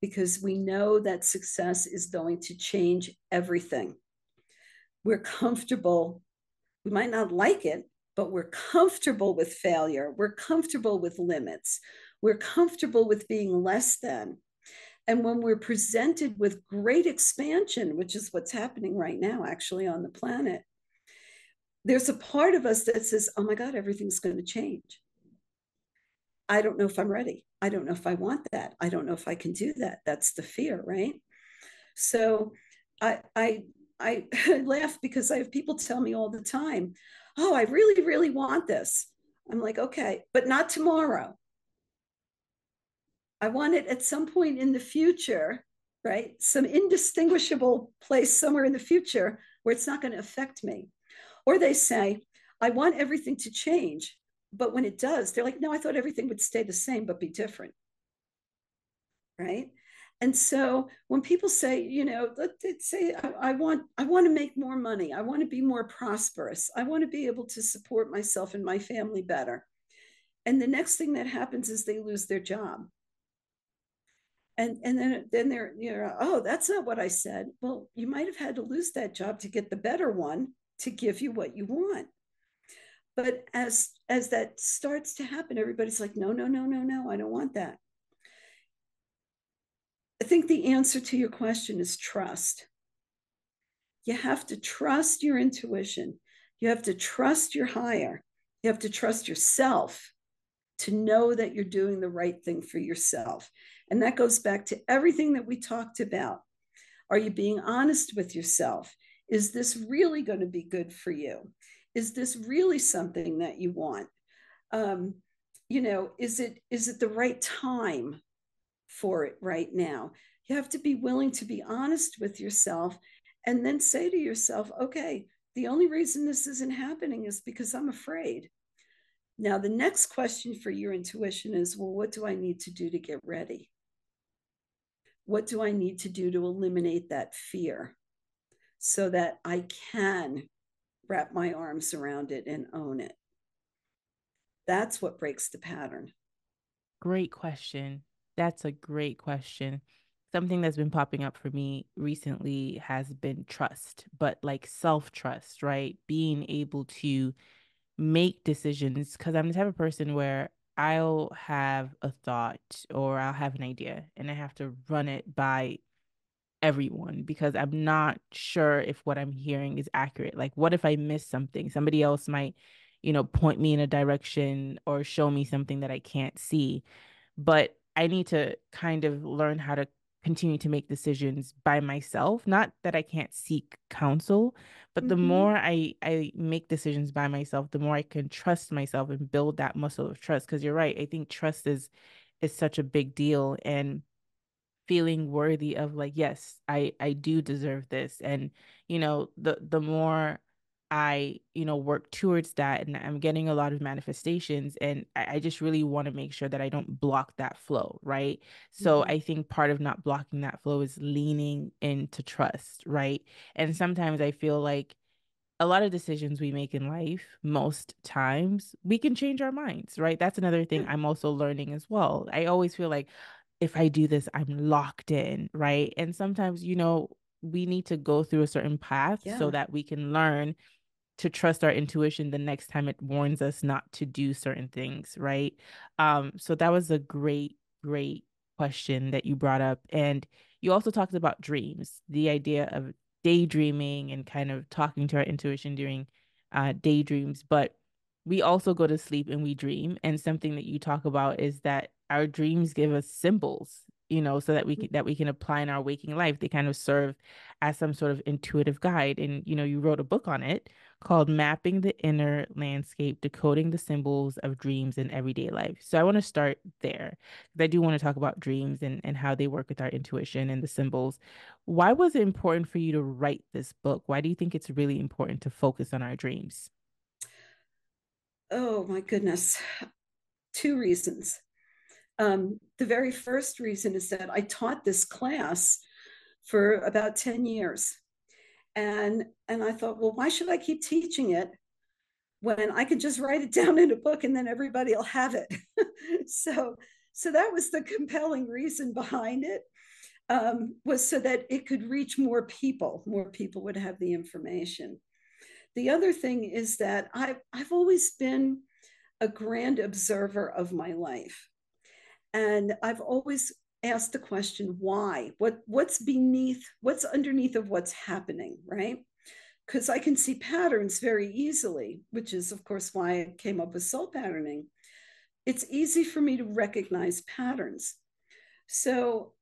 because we know that success is going to change everything. We're comfortable. We might not like it, but we're comfortable with failure. We're comfortable with limits. We're comfortable with being less than. And when we're presented with great expansion, which is what's happening right now, actually, on the planet, there's a part of us that says, oh my God, everything's going to change. I don't know if I'm ready. I don't know if I want that. I don't know if I can do that. That's the fear, right? So I, I, I laugh because I have people tell me all the time, oh, I really, really want this. I'm like, okay, but not tomorrow. I want it at some point in the future, right? Some indistinguishable place somewhere in the future where it's not going to affect me. Or they say, I want everything to change. But when it does, they're like, no, I thought everything would stay the same, but be different, right? And so when people say, you know, let's say I, I want, I want to make more money. I want to be more prosperous. I want to be able to support myself and my family better. And the next thing that happens is they lose their job. And, and then, then they're, you know, oh, that's not what I said. Well, you might have had to lose that job to get the better one to give you what you want. But as, as that starts to happen, everybody's like, no, no, no, no, no, I don't want that. I think the answer to your question is trust. You have to trust your intuition. You have to trust your higher. You have to trust yourself to know that you're doing the right thing for yourself. And that goes back to everything that we talked about. Are you being honest with yourself? Is this really going to be good for you? Is this really something that you want? Um, you know, is it is it the right time for it right now? You have to be willing to be honest with yourself, and then say to yourself, okay, the only reason this isn't happening is because I'm afraid. Now, the next question for your intuition is, well, what do I need to do to get ready? What do I need to do to eliminate that fear so that I can wrap my arms around it and own it? That's what breaks the pattern. Great question. That's a great question. Something that's been popping up for me recently has been trust, but like self-trust, right? Being able to make decisions, because I'm the type of person where I'll have a thought or I'll have an idea and I have to run it by everyone because I'm not sure if what I'm hearing is accurate. Like, what if I miss something? Somebody else might, you know, point me in a direction or show me something that I can't see. But I need to kind of learn how to continue to make decisions by myself. Not that I can't seek counsel, but mm-hmm. the more I, I make decisions by myself, the more I can trust myself and build that muscle of trust. Because you're right. I think trust is, is such a big deal, and feeling worthy of like, yes, I, I do deserve this. And, you know, the, the more I, you know, work towards that, and I'm getting a lot of manifestations, and I, I just really want to make sure that I don't block that flow. Right. So mm-hmm. I think part of not blocking that flow is leaning into trust. Right. And sometimes I feel like a lot of decisions we make in life, most times we can change our minds. Right. That's another thing I'm also learning as well. I always feel like if I do this, I'm locked in. Right. And sometimes, you know, we need to go through a certain path yeah. so that we can learn to trust our intuition the next time it warns us not to do certain things, right? Um, so that was a great, great question that you brought up. And you also talked about dreams, the idea of daydreaming and kind of talking to our intuition during uh, daydreams. But we also go to sleep and we dream. And something that you talk about is that our dreams give us symbols, you know, so that we can, that we can apply in our waking life. They kind of serve as some sort of intuitive guide. And, you know, you wrote a book on it called Mapping the Inner Landscape: Decoding the Symbols of Dreams and Everyday Life. So I want to start there, because I do want to talk about dreams and, and how they work with our intuition and the symbols. Why was it important for you to write this book? Why do you think it's really important to focus on our dreams? Oh, my goodness. Two reasons. Um, the very first reason is that I taught this class for about ten years. And, and I thought, well, why should I keep teaching it when I could just write it down in a book and then everybody will have it? so, so that was the compelling reason behind it, um, was so that it could reach more people. More people would have the information. The other thing is that I've, I've always been a grand observer of my life. And I've always asked the question, why? What, what's beneath, what's underneath of what's happening, right? Because I can see patterns very easily, which is, of course, why I came up with soul patterning. It's easy for me to recognize patterns. So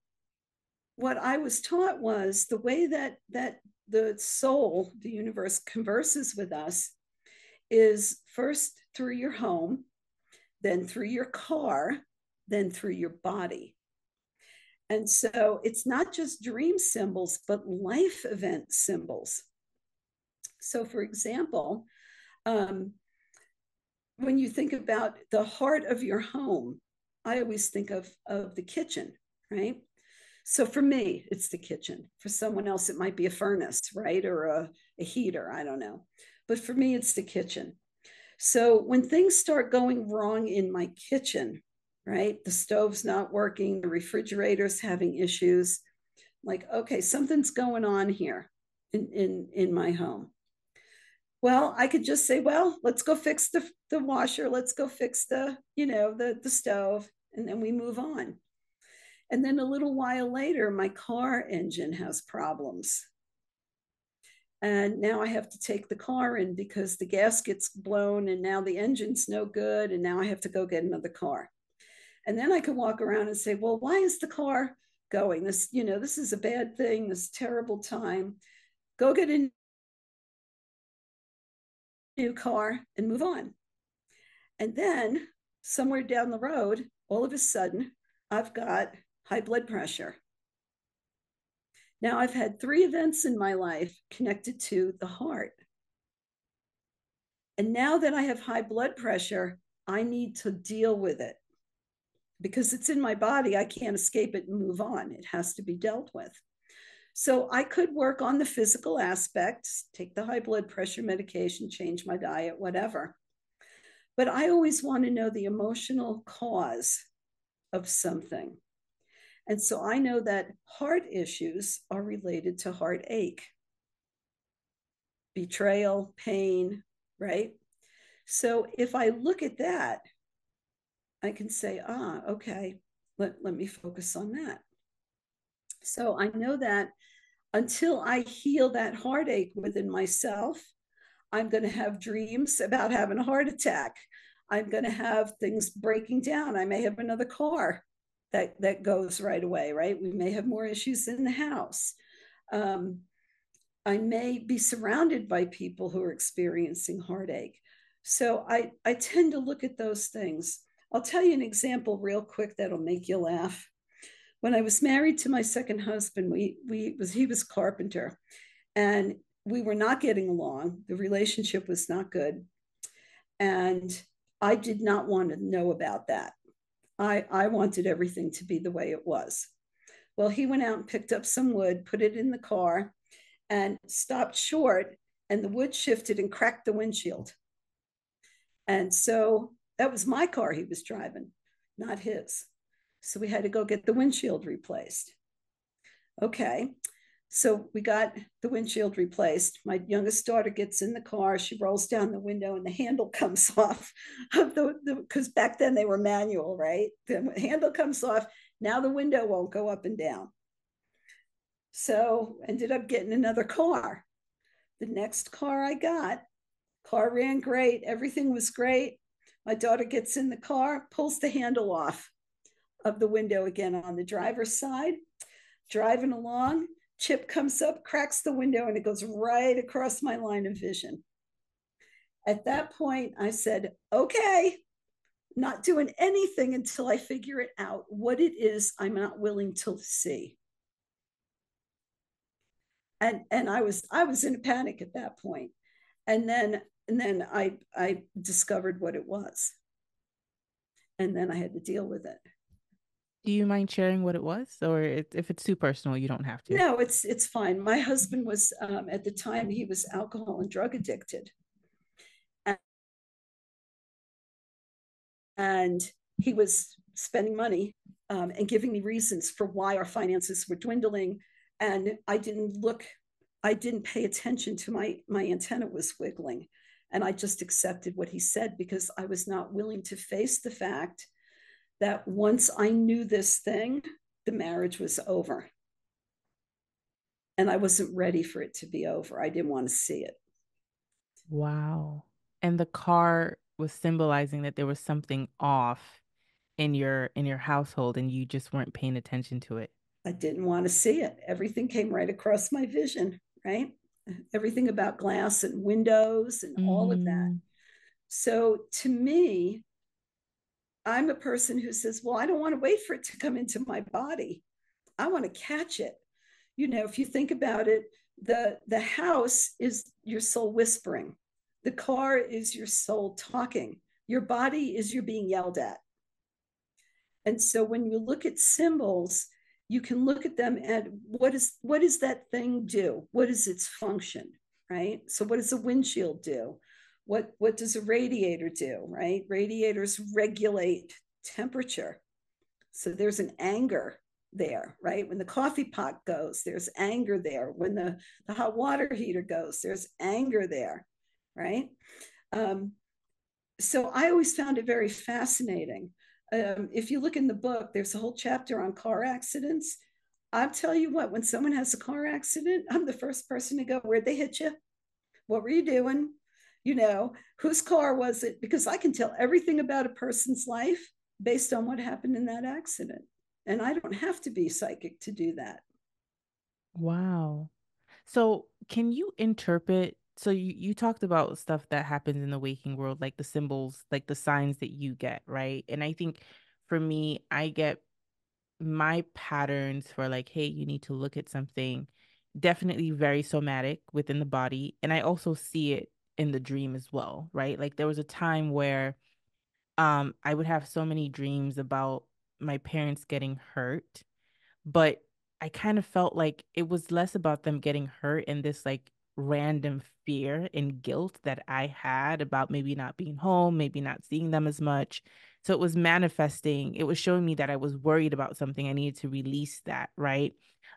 what I was taught was the way that, that the soul, the universe, converses with us is first through your home, then through your car, then through your body. And so it's not just dream symbols, but life event symbols. So for example, um, when you think about the heart of your home, I always think of, of the kitchen, right? So for me, it's the kitchen. For someone else, it might be a furnace, right? Or a, a heater, I don't know. But for me, it's the kitchen. So when things start going wrong in my kitchen, right? The stove's not working, the refrigerator's having issues. Like, okay, something's going on here in, in, in my home. Well, I could just say, well, let's go fix the, the washer. Let's go fix the, you know, the, the stove. And then we move on. And then a little while later, my car engine has problems. And now I have to take the car in because the gasket's blown and now the engine's no good. And now I have to go get another car. And then I could walk around and say, well, why is the car going? This, you know, this is a bad thing, this terrible time. Go get a new car and move on. And then somewhere down the road, all of a sudden, I've got high blood pressure. Now I've had three events in my life connected to the heart. And now that I have high blood pressure, I need to deal with it. Because it's in my body, I can't escape it and move on. It has to be dealt with. So I could work on the physical aspects, take the high blood pressure medication, change my diet, whatever. But I always want to know the emotional cause of something. And so I know that heart issues are related to heartache, betrayal, pain, right? So if I look at that, I can say, ah, okay, let, let me focus on that. So I know that until I heal that heartache within myself, I'm going to have dreams about having a heart attack. I'm going to have things breaking down. I may have another car, that, that goes right away, right? We may have more issues in the house. Um, I may be surrounded by people who are experiencing heartache. So I, I tend to look at those things. I'll tell you an example real quick that'll make you laugh. When I was married to my second husband, we, we was, he was a carpenter, and we were not getting along. The relationship was not good. And I did not want to know about that. I, I wanted everything to be the way it was. Well, he went out and picked up some wood, put it in the car, and stopped short, and the wood shifted and cracked the windshield. And so that was my car he was driving, not his. So we had to go get the windshield replaced. Okay, so we got the windshield replaced. My youngest daughter gets in the car, she rolls down the window, and the handle comes off of the, because back then they were manual, right? The handle comes off. Now the window won't go up and down. So ended up getting another car. The next car I got, car ran great. Everything was great. My daughter gets in the car, pulls the handle off of the window again on the driver's side, driving along. Chip comes up, cracks the window, and it goes right across my line of vision. At that point, I said, okay, not doing anything until I figure it out, what it is I'm not willing to see. And, and I was, I was in a panic at that point. And then, and then I, I discovered what it was. And then I had to deal with it. Do you mind sharing what it was? Or it, if it's too personal, you don't have to. No, it's, it's fine. My husband was, um, at the time, he was alcohol and drug addicted. And he was spending money um, and giving me reasons for why our finances were dwindling. And I didn't look, I didn't pay attention to my, my antenna was wiggling. And I just accepted what he said because I was not willing to face the fact that once I knew this thing, the marriage was over. And I wasn't ready for it to be over. I didn't want to see it. Wow. And the car was symbolizing that there was something off in your, in your household, and you just weren't paying attention to it. I didn't want to see it. Everything came right across my vision, right? Everything about glass and windows and mm-hmm. all of that. So to me, I'm a person who says, well, I don't want to wait for it to come into my body. I want to catch it. You know, if you think about it, the, the house is your soul whispering. The car is your soul talking. Your body is you being yelled at. And so when you look at symbols, you can look at them at what is, what does that thing do? What is its function, right? So what does a windshield do? What, what does a radiator do, right? Radiators regulate temperature. So there's an anger there, right? When the coffee pot goes, there's anger there. When the, the hot water heater goes, there's anger there, right? Um, so I always found it very fascinating. Um, if you look in the book, there's a whole chapter on car accidents. I'll tell you what, when someone has a car accident, I'm the first person to go, where'd they hit you? What were you doing? You know, whose car was it? Because I can tell everything about a person's life based on what happened in that accident. And I don't have to be psychic to do that. Wow. So can you interpret? So you, you talked about stuff that happens in the waking world, like the symbols, like the signs that you get, right? And I think for me, I get my patterns for like, hey, you need to look at something, definitely very somatic within the body. And I also see it in the dream as well, right? Like there was a time where um, I would have so many dreams about my parents getting hurt, but I kind of felt like it was less about them getting hurt and this like random fear and guilt that I had about maybe not being home, maybe not seeing them as much. So it was manifesting. It was showing me that I was worried about something. I needed to release that, right?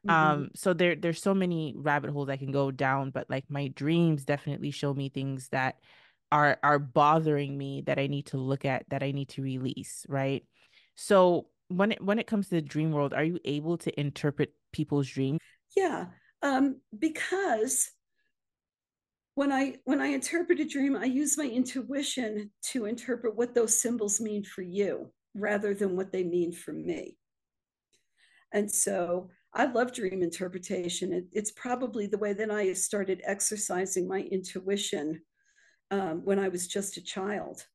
Mm-hmm. Um, so there, there's so many rabbit holes I can go down, but like my dreams definitely show me things that are, are bothering me that I need to look at, that I need to release. Right. So when it, when it comes to the dream world, are you able to interpret people's dreams? Yeah. Um, because when I, when I interpret a dream, I use my intuition to interpret what those symbols mean for you rather than what they mean for me. And so I love dream interpretation. It, it's probably the way that I started exercising my intuition um, when I was just a child.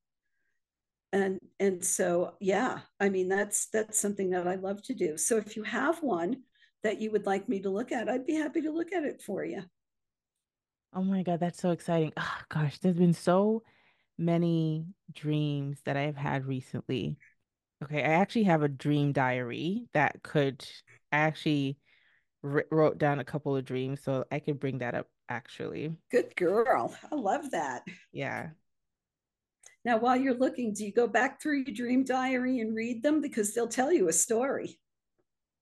And, and so, yeah, I mean, that's, that's something that I love to do. So if you have one that you would like me to look at, I'd be happy to look at it for you. Oh my God, that's so exciting. Oh gosh, there's been so many dreams that I've had recently. Okay, I actually have a dream diary that could, I actually wrote down a couple of dreams, so I could bring that up actually. Good girl. I love that. Yeah. Now, while you're looking, do you go back through your dream diary and read them? Because they'll tell you a story.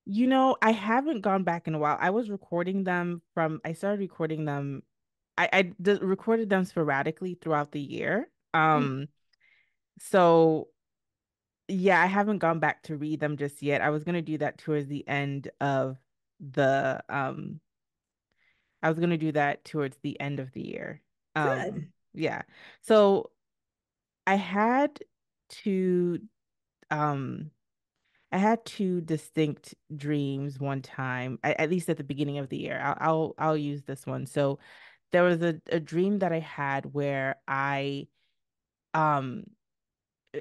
You know, I haven't gone back in a while. I was recording them from, I started recording them. I, I d- recorded them sporadically throughout the year. Um, mm-hmm. So yeah, I haven't gone back to read them just yet. I was going to do that towards the end of the, um, I was going to do that towards the end of the year. Um, Good. Yeah. So I had to, um, I had two distinct dreams one time, at, at least at the beginning of the year. I'll, I'll, I'll use this one. So there was a, a dream that I had where I, um,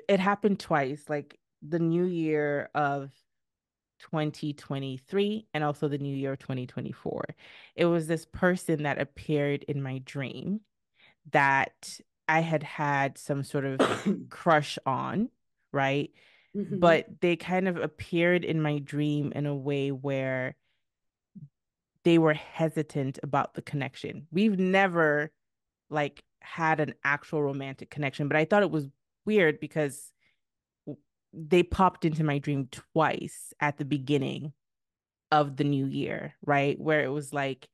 it happened twice, like the new year of twenty twenty-three and also the new year of twenty twenty-four. It was this person that appeared in my dream that I had had some sort of crush on, right? Mm-hmm. But they kind of appeared in my dream in a way where they were hesitant about the connection. We've never like had an actual romantic connection, but I thought it was weird because they popped into my dream twice at the beginning of the new year, right? Where it was like,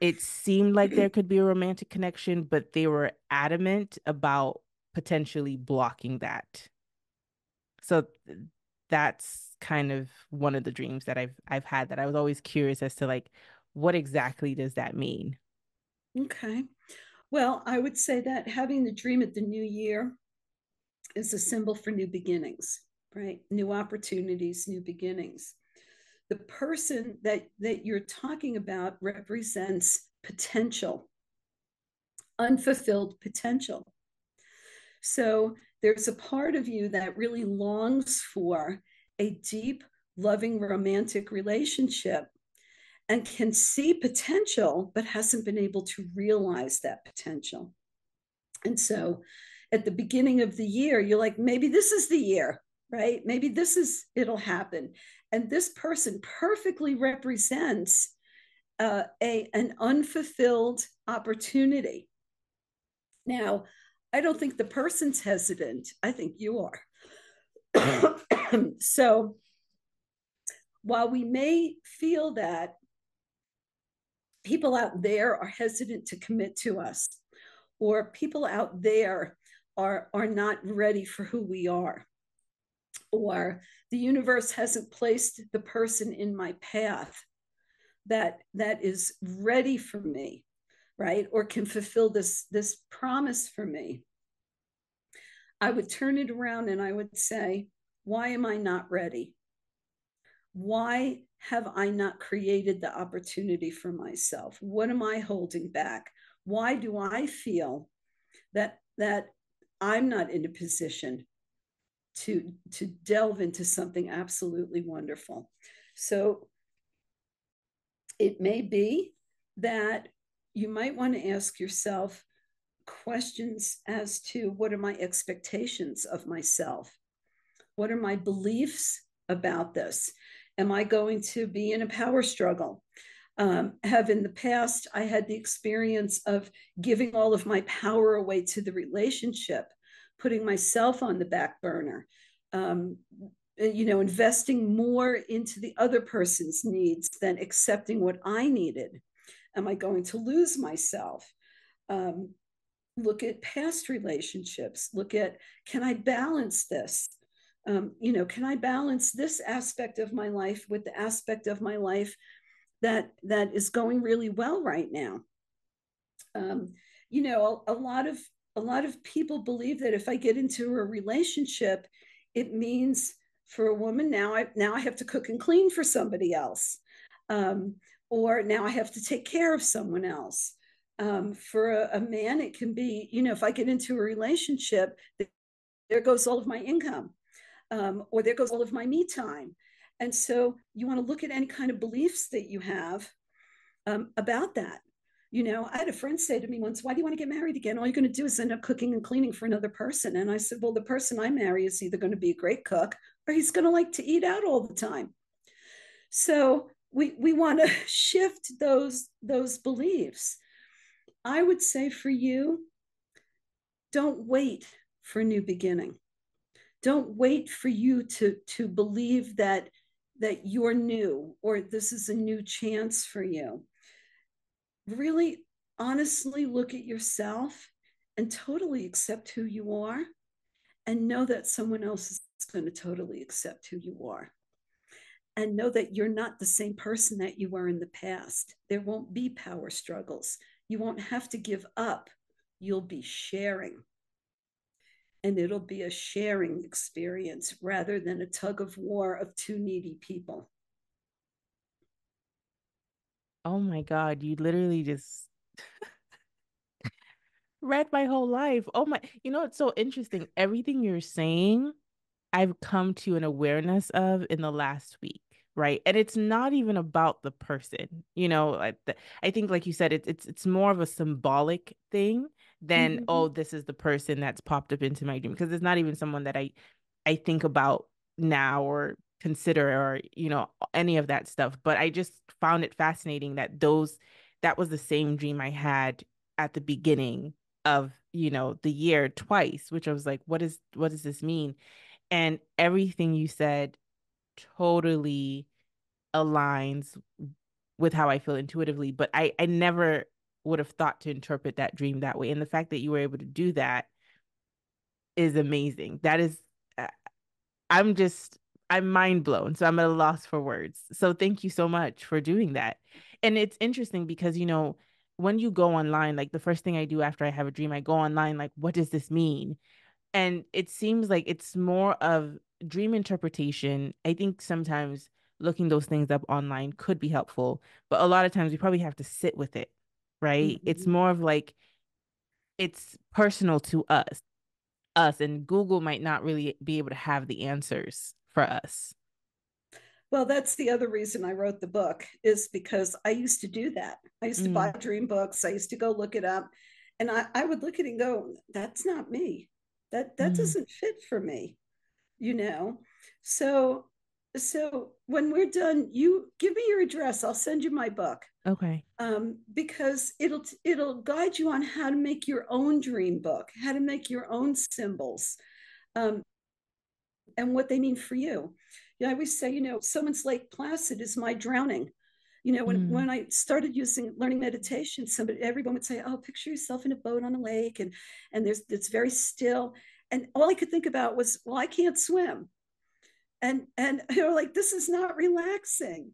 it seemed like there could be a romantic connection, but they were adamant about potentially blocking that. So that's kind of one of the dreams that I've I've had that I was always curious as to like, what exactly does that mean? Okay. Well, I would say that having the dream at the new year is a symbol for new beginnings, right? New opportunities, new beginnings. The person that, that you're talking about represents potential, unfulfilled potential. So there's a part of you that really longs for a deep, loving, romantic relationship and can see potential, but hasn't been able to realize that potential. And so at the beginning of the year, you're like, maybe this is the year, right? Maybe this is, it'll happen. And this person perfectly represents uh, a, an unfulfilled opportunity. Now, I don't think the person's hesitant. I think you are. So while we may feel that people out there are hesitant to commit to us, or people out there Are, are not ready for who we are, or the universe hasn't placed the person in my path that that is ready for me, right? Or can fulfill this, this promise for me. I would turn it around and I would say, why am I not ready? Why have I not created the opportunity for myself? What am I holding back? Why do I feel that that I'm not in a position to, to delve into something absolutely wonderful? So it may be that you might want to ask yourself questions as to, what are my expectations of myself? What are my beliefs about this? Am I going to be in a power struggle? Um, have in the past, I had the experience of giving all of my power away to the relationship, putting myself on the back burner, um, you know, investing more into the other person's needs than accepting what I needed. Am I going to lose myself? Um, look at past relationships. Look at, can I balance this? Um, you know, can I balance this aspect of my life with the aspect of my life that that is going really well right now? Um, you know, a, a lot of a lot of people believe that if I get into a relationship, it means for a woman, now I, now I have to cook and clean for somebody else. Um, or now I have to take care of someone else. Um, for a, a man, it can be, you know, if I get into a relationship, there goes all of my income, um, or there goes all of my me time. And so you want to look at any kind of beliefs that you have um, about that. You know, I had a friend say to me once, why do you want to get married again? All you're going to do is end up cooking and cleaning for another person. And I said, well, the person I marry is either going to be a great cook or he's going to like to eat out all the time. So we, we want to shift those, those beliefs. I would say for you, don't wait for a new beginning. Don't wait for you to, to believe that, that you're new or this is a new chance for you. Really honestly look at yourself and totally accept who you are, and know that someone else is going to totally accept who you are, and know that you're not the same person that you were in the past. There won't be power struggles. You won't have to give up. You'll be sharing, and it'll be a sharing experience rather than a tug of war of two needy people. Oh my God, you literally just read my whole life. Oh my, you know, it's so interesting. Everything you're saying, I've come to an awareness of in the last week, right? And it's not even about the person, you know, I, I think like you said, it, it's, it's more of a symbolic thing than, mm-hmm. oh, this is the person that's popped up into my dream. Cause it's not even someone that I, I think about now or consider or, you know, any of that stuff. But I just found it fascinating that those, that was the same dream I had at the beginning of, you know, the year twice, which I was like, what is, what does this mean? And everything you said totally aligns with how I feel intuitively, but I, I never would have thought to interpret that dream that way. And the fact that you were able to do that is amazing. That is, I'm just, I'm mind blown. So I'm at a loss for words. So thank you so much for doing that. And it's interesting because, you know, when you go online, like the first thing I do after I have a dream, I go online, like, what does this mean? And it seems like it's more of dream interpretation. I think sometimes looking those things up online could be helpful, but a lot of times we probably have to sit with it, right? Mm-hmm. It's more of like, it's personal to us, us and Google might not really be able to have the answers for us. Well, that's the other reason I wrote the book, is because I used to do that. I used to mm. buy dream books. I used to go look it up, and I, I would look at it and go, that's not me. That, that mm. doesn't fit for me, you know? So, so when we're done, you give me your address. I'll send you my book. Okay. Um, because it'll, it'll guide you on how to make your own dream book, how to make your own symbols. Um, and what they mean for you. You know, I always say, you know, someone's Lake Placid is my drowning. You know, when, mm. when I started using, learning meditation, somebody, everyone would say, oh, picture yourself in a boat on a lake. And, and there's, it's very still. And all I could think about was, well, I can't swim. And, and they were like, this is not relaxing.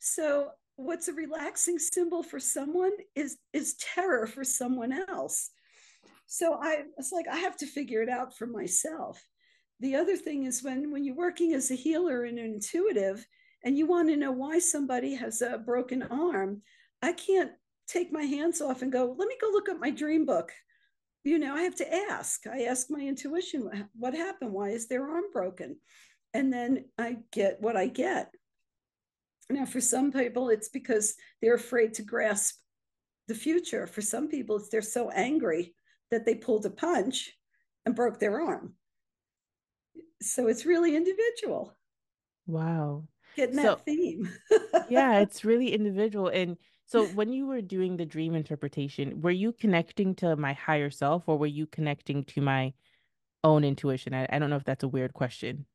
So what's a relaxing symbol for someone is, is terror for someone else. So I was like, I have to figure it out for myself. The other thing is when, when you're working as a healer and an intuitive and you want to know why somebody has a broken arm, I can't take my hands off and go, let me go look up my dream book. You know, I have to ask. I ask my intuition, what happened? Why is their arm broken? And then I get what I get. Now, for some people, it's because they're afraid to grasp the future. For some people, they're so angry that they pulled a punch and broke their arm. So it's really individual. Wow. Getting that so, theme. Yeah, it's really individual. And so when you were doing the dream interpretation, were you connecting to my higher self or were you connecting to my own intuition? I, I don't know if that's a weird question.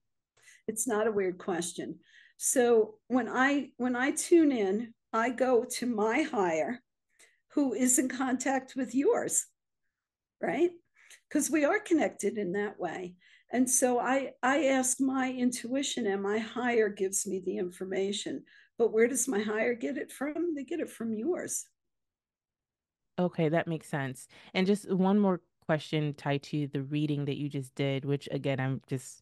It's not a weird question. So when I, when I tune in, I go to my higher who is in contact with yours, right? Because we are connected in that way. And so I, I ask my intuition and my higher gives me the information, but where does my higher get it from? They get it from yours. Okay. That makes sense. And just one more question tied to the reading that you just did, which again, I'm just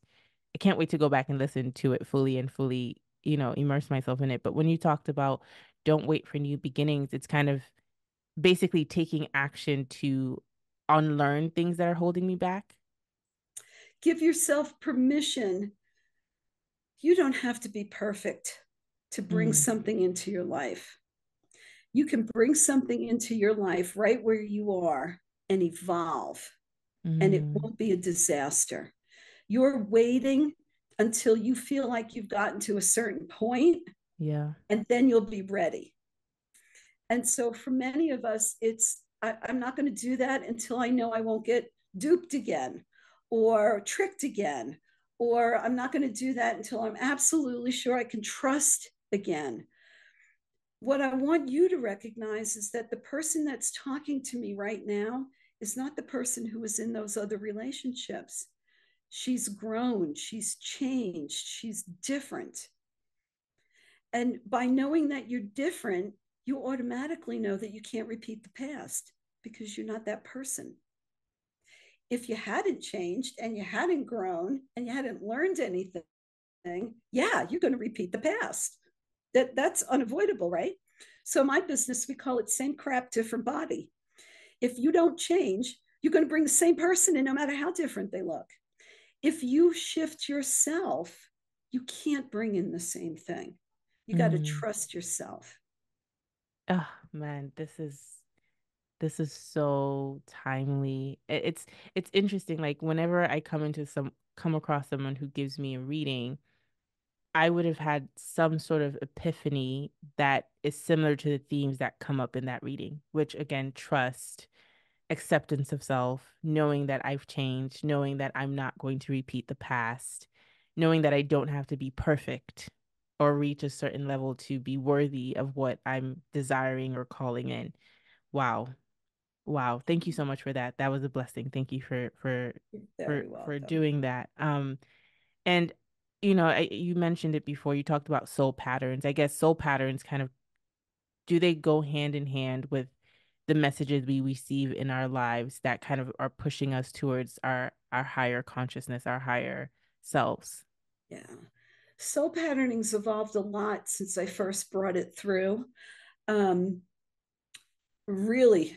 I can't wait to go back and listen to it fully and fully, you know, immerse myself in it. But when you talked about don't wait for new beginnings, it's kind of basically taking action to unlearn things that are holding me back. Give yourself permission. You don't have to be perfect to bring mm. something into your life. You can bring something into your life right where you are and evolve, mm. and it won't be a disaster. You're waiting until you feel like you've gotten to a certain point, yeah, and then you'll be ready. And so for many of us, it's, I, I'm not going to do that until I know I won't get duped again or tricked again, or I'm not going to do that until I'm absolutely sure I can trust again. What I want you to recognize is that the person that's talking to me right now is not the person who was in those other relationships. She's grown, she's changed, she's different. And by knowing that you're different, you automatically know that you can't repeat the past because you're not that person. If you hadn't changed and you hadn't grown and you hadn't learned anything, yeah, you're going to repeat the past. That, that's unavoidable, right? So my business, we call it same crap, different body. If you don't change, you're going to bring the same person in no matter how different they look. If you shift yourself, you can't bring in the same thing. You got to mm. trust yourself. Oh man, this is, this is so timely. It's, it's interesting. Like whenever I come into some, come across someone who gives me a reading, I would have had some sort of epiphany that is similar to the themes that come up in that reading, which again, trust, acceptance of self, knowing that I've changed, knowing that I'm not going to repeat the past, knowing that I don't have to be perfect or reach a certain level to be worthy of what I'm desiring or calling in. Wow. Wow. Thank you so much for that. That was a blessing. Thank you for, for, for, for doing that. Um, and you know, I, you mentioned it before, you talked about soul patterns. I guess soul patterns kind of, do they go hand in hand with the messages we receive in our lives that kind of are pushing us towards our, our higher consciousness, our higher selves? Yeah. Soul patterning's evolved a lot since I first brought it through. Um, really,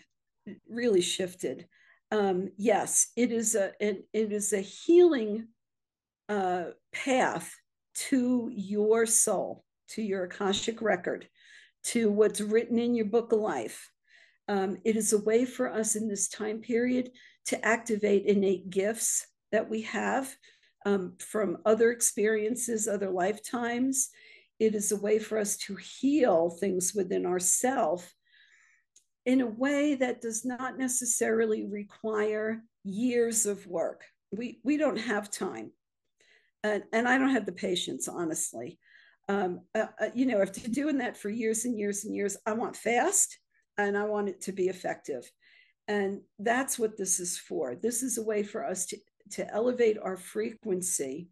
really shifted. Um, yes, it is a, it, it is a healing uh, path to your soul, to your Akashic record, to what's written in your book of life. Um, it is a way for us in this time period to activate innate gifts that we have um, from other experiences, other lifetimes. It is a way for us to heal things within ourselves in a way that does not necessarily require years of work. We, we don't have time. And, and I don't have the patience, honestly. Um, uh, you know, after doing that for years and years and years, I want fast. And I want it to be effective. And that's what this is for. This is a way for us to, to elevate our frequency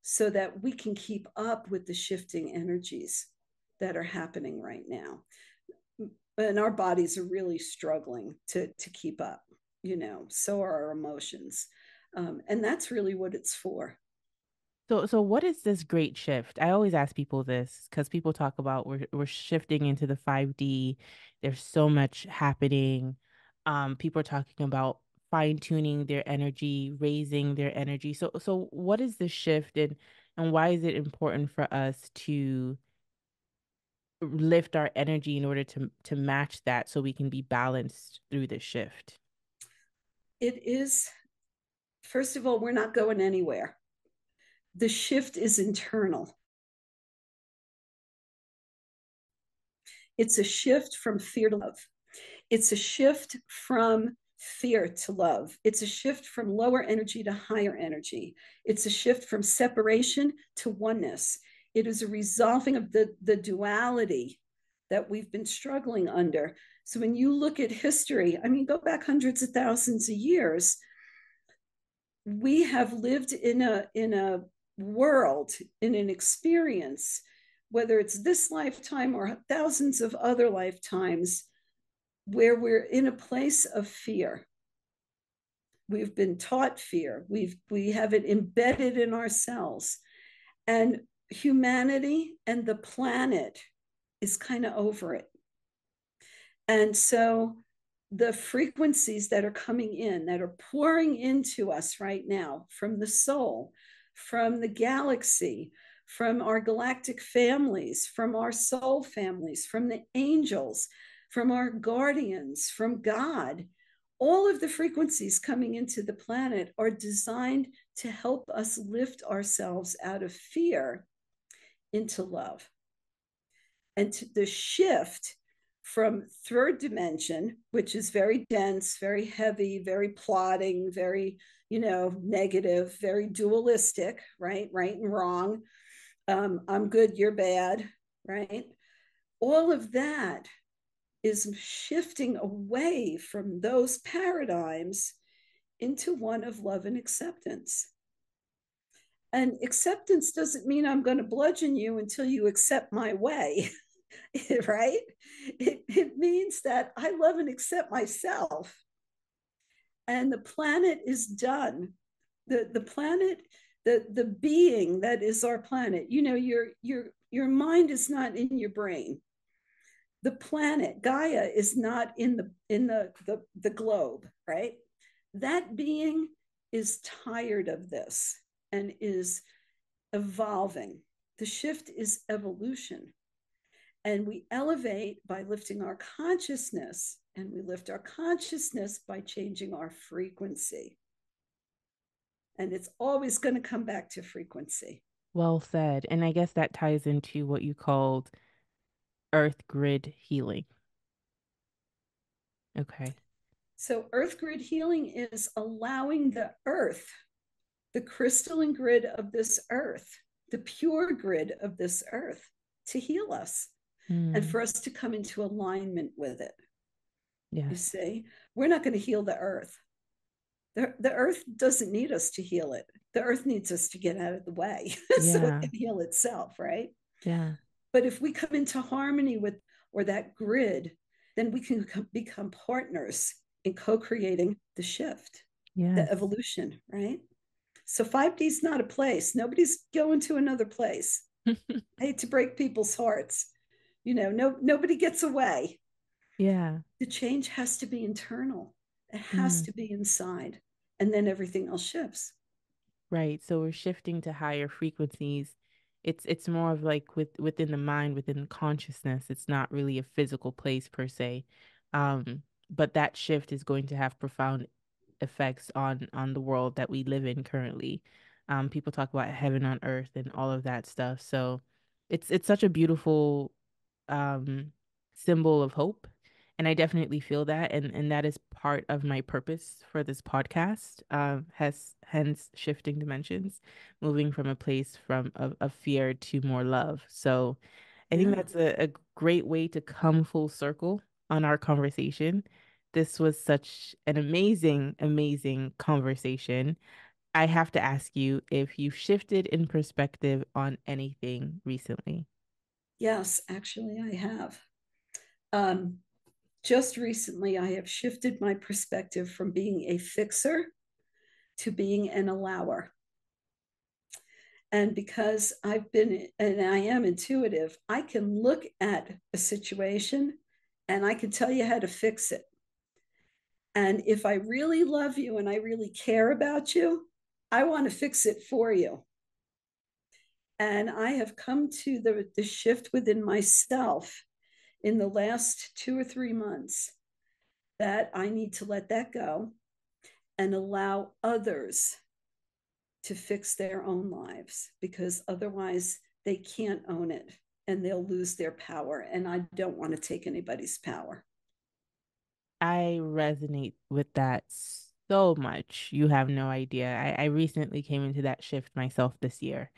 so that we can keep up with the shifting energies that are happening right now. And our bodies are really struggling to, to keep up, you know, so are our emotions. Um, and that's really what it's for. So, so what is this great shift? I always ask people this because people talk about we're, we're shifting into the five D. There's so much happening. Um, people are talking about fine-tuning their energy, raising their energy. So, so what is this shift, and, and why is it important for us to lift our energy in order to, to match that so we can be balanced through this shift? It is, first of all, we're not going anywhere. The shift is internal. It's a shift from fear to love. It's a shift from fear to love. It's a shift from lower energy to higher energy. It's a shift from separation to oneness. It is a resolving of the, the duality that we've been struggling under. So when you look at history, I mean, go back hundreds of thousands of years, we have lived in a, in a world, in an experience, whether it's this lifetime or thousands of other lifetimes, where we're in a place of fear. We've been taught fear. We've, we have it embedded in ourselves. And humanity and the planet is kind of over it. And so the frequencies that are coming in, that are pouring into us right now from the soul, from the galaxy, from our galactic families, from our soul families, from the angels, from our guardians, from God, all of the frequencies coming into the planet are designed to help us lift ourselves out of fear into love. And to the shift from third dimension, which is very dense, very heavy, very plotting, very, you know, negative, very dualistic, right? Right and wrong. Um, I'm good, you're bad, right? All of that is shifting away from those paradigms into one of love and acceptance. And acceptance doesn't mean I'm going to bludgeon you until you accept my way, right? It, it means that I love and accept myself. And the planet is done. The, the planet, the, the being that is our planet, you know, your, your, your mind is not in your brain. The planet, Gaia, is not in the, in the, the, the globe, right? That being is tired of this and is evolving. The shift is evolution. And we elevate by lifting our consciousness, and we lift our consciousness by changing our frequency. And it's always going to come back to frequency. Well said. And I guess that ties into what you called Earth Grid Healing. Okay. So Earth Grid Healing is allowing the earth, the crystalline grid of this earth, the pure grid of this earth, to heal us mm. and for us to come into alignment with it. Yeah. You see, we're not going to heal the earth. The, the earth doesn't need us to heal it. The earth needs us to get out of the way yeah. so it can heal itself, right? Yeah. But if we come into harmony with, or that grid, then we can become partners in co-creating the shift, yes. the evolution, right? So five D is not a place. Nobody's going to another place. I hate to break people's hearts. You know, no, nobody gets away. Yeah. The change has to be internal. It has mm. to be inside. And then everything else shifts. Right. So we're shifting to higher frequencies. It's it's more of like with, within the mind, within consciousness. It's not really a physical place per se. Um, but that shift is going to have profound effects on, on the world that we live in currently. Um, people talk about heaven on earth and all of that stuff. So it's it's such a beautiful um, symbol of hope. And I definitely feel that. And, and that is part of my purpose for this podcast, uh, has hence Shifting Dimensions, moving from a place from of, of fear to more love. So I think yeah. that's a, a great way to come full circle on our conversation. This was such an amazing, amazing conversation. I have to ask you if you've shifted in perspective on anything recently. Yes, actually I have. Um, Just recently, I have shifted my perspective from being a fixer to being an allower. And because I've been, and I am intuitive, I can look at a situation and I can tell you how to fix it. And if I really love you and I really care about you, I want to fix it for you. And I have come to the, the shift within myself in the last two or three months that I need to let that go and allow others to fix their own lives, because otherwise they can't own it and they'll lose their power. And I don't want to take anybody's power. I resonate with that so much. You have no idea. I, I recently came into that shift myself this year.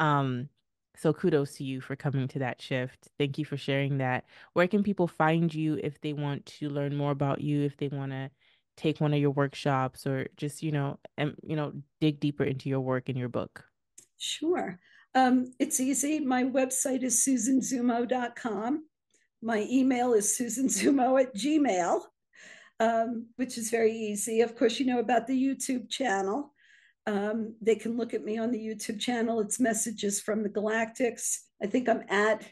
Um, So kudos to you for coming to that shift. Thank you for sharing that. Where can people find you if they want to learn more about you, if they want to take one of your workshops, or just, you know, and, you know, dig deeper into your work and your book? Sure. Um, it's easy. My website is Susan Zummo dot com. My email is Susan Zummo at Gmail. um, which is very easy. Of course, you know about the YouTube channel. Um, they can look at me on the YouTube channel. It's Messages from the Galactics. I think I'm at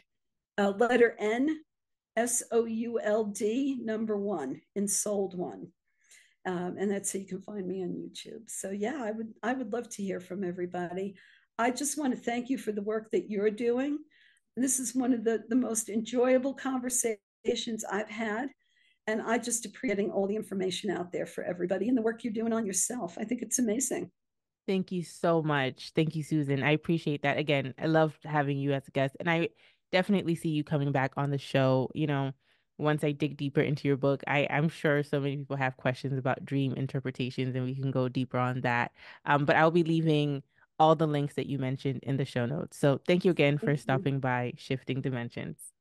uh, letter N, S O U L D, number one, in Sold One. Um, and that's how you can find me on YouTube. So yeah, I would, I would love to hear from everybody. I just want to thank you for the work that you're doing. And this is one of the, the most enjoyable conversations I've had. And I just appreciate getting all the information out there for everybody and the work you're doing on yourself. I think it's amazing. Thank you so much. Thank you, Susan. I appreciate that. Again, I love having you as a guest, and I definitely see you coming back on the show. You know, once I dig deeper into your book, I, I'm sure so many people have questions about dream interpretations, and we can go deeper on that. Um, but I'll be leaving all the links that you mentioned in the show notes. So thank you again for stopping by Shifting Dimensions.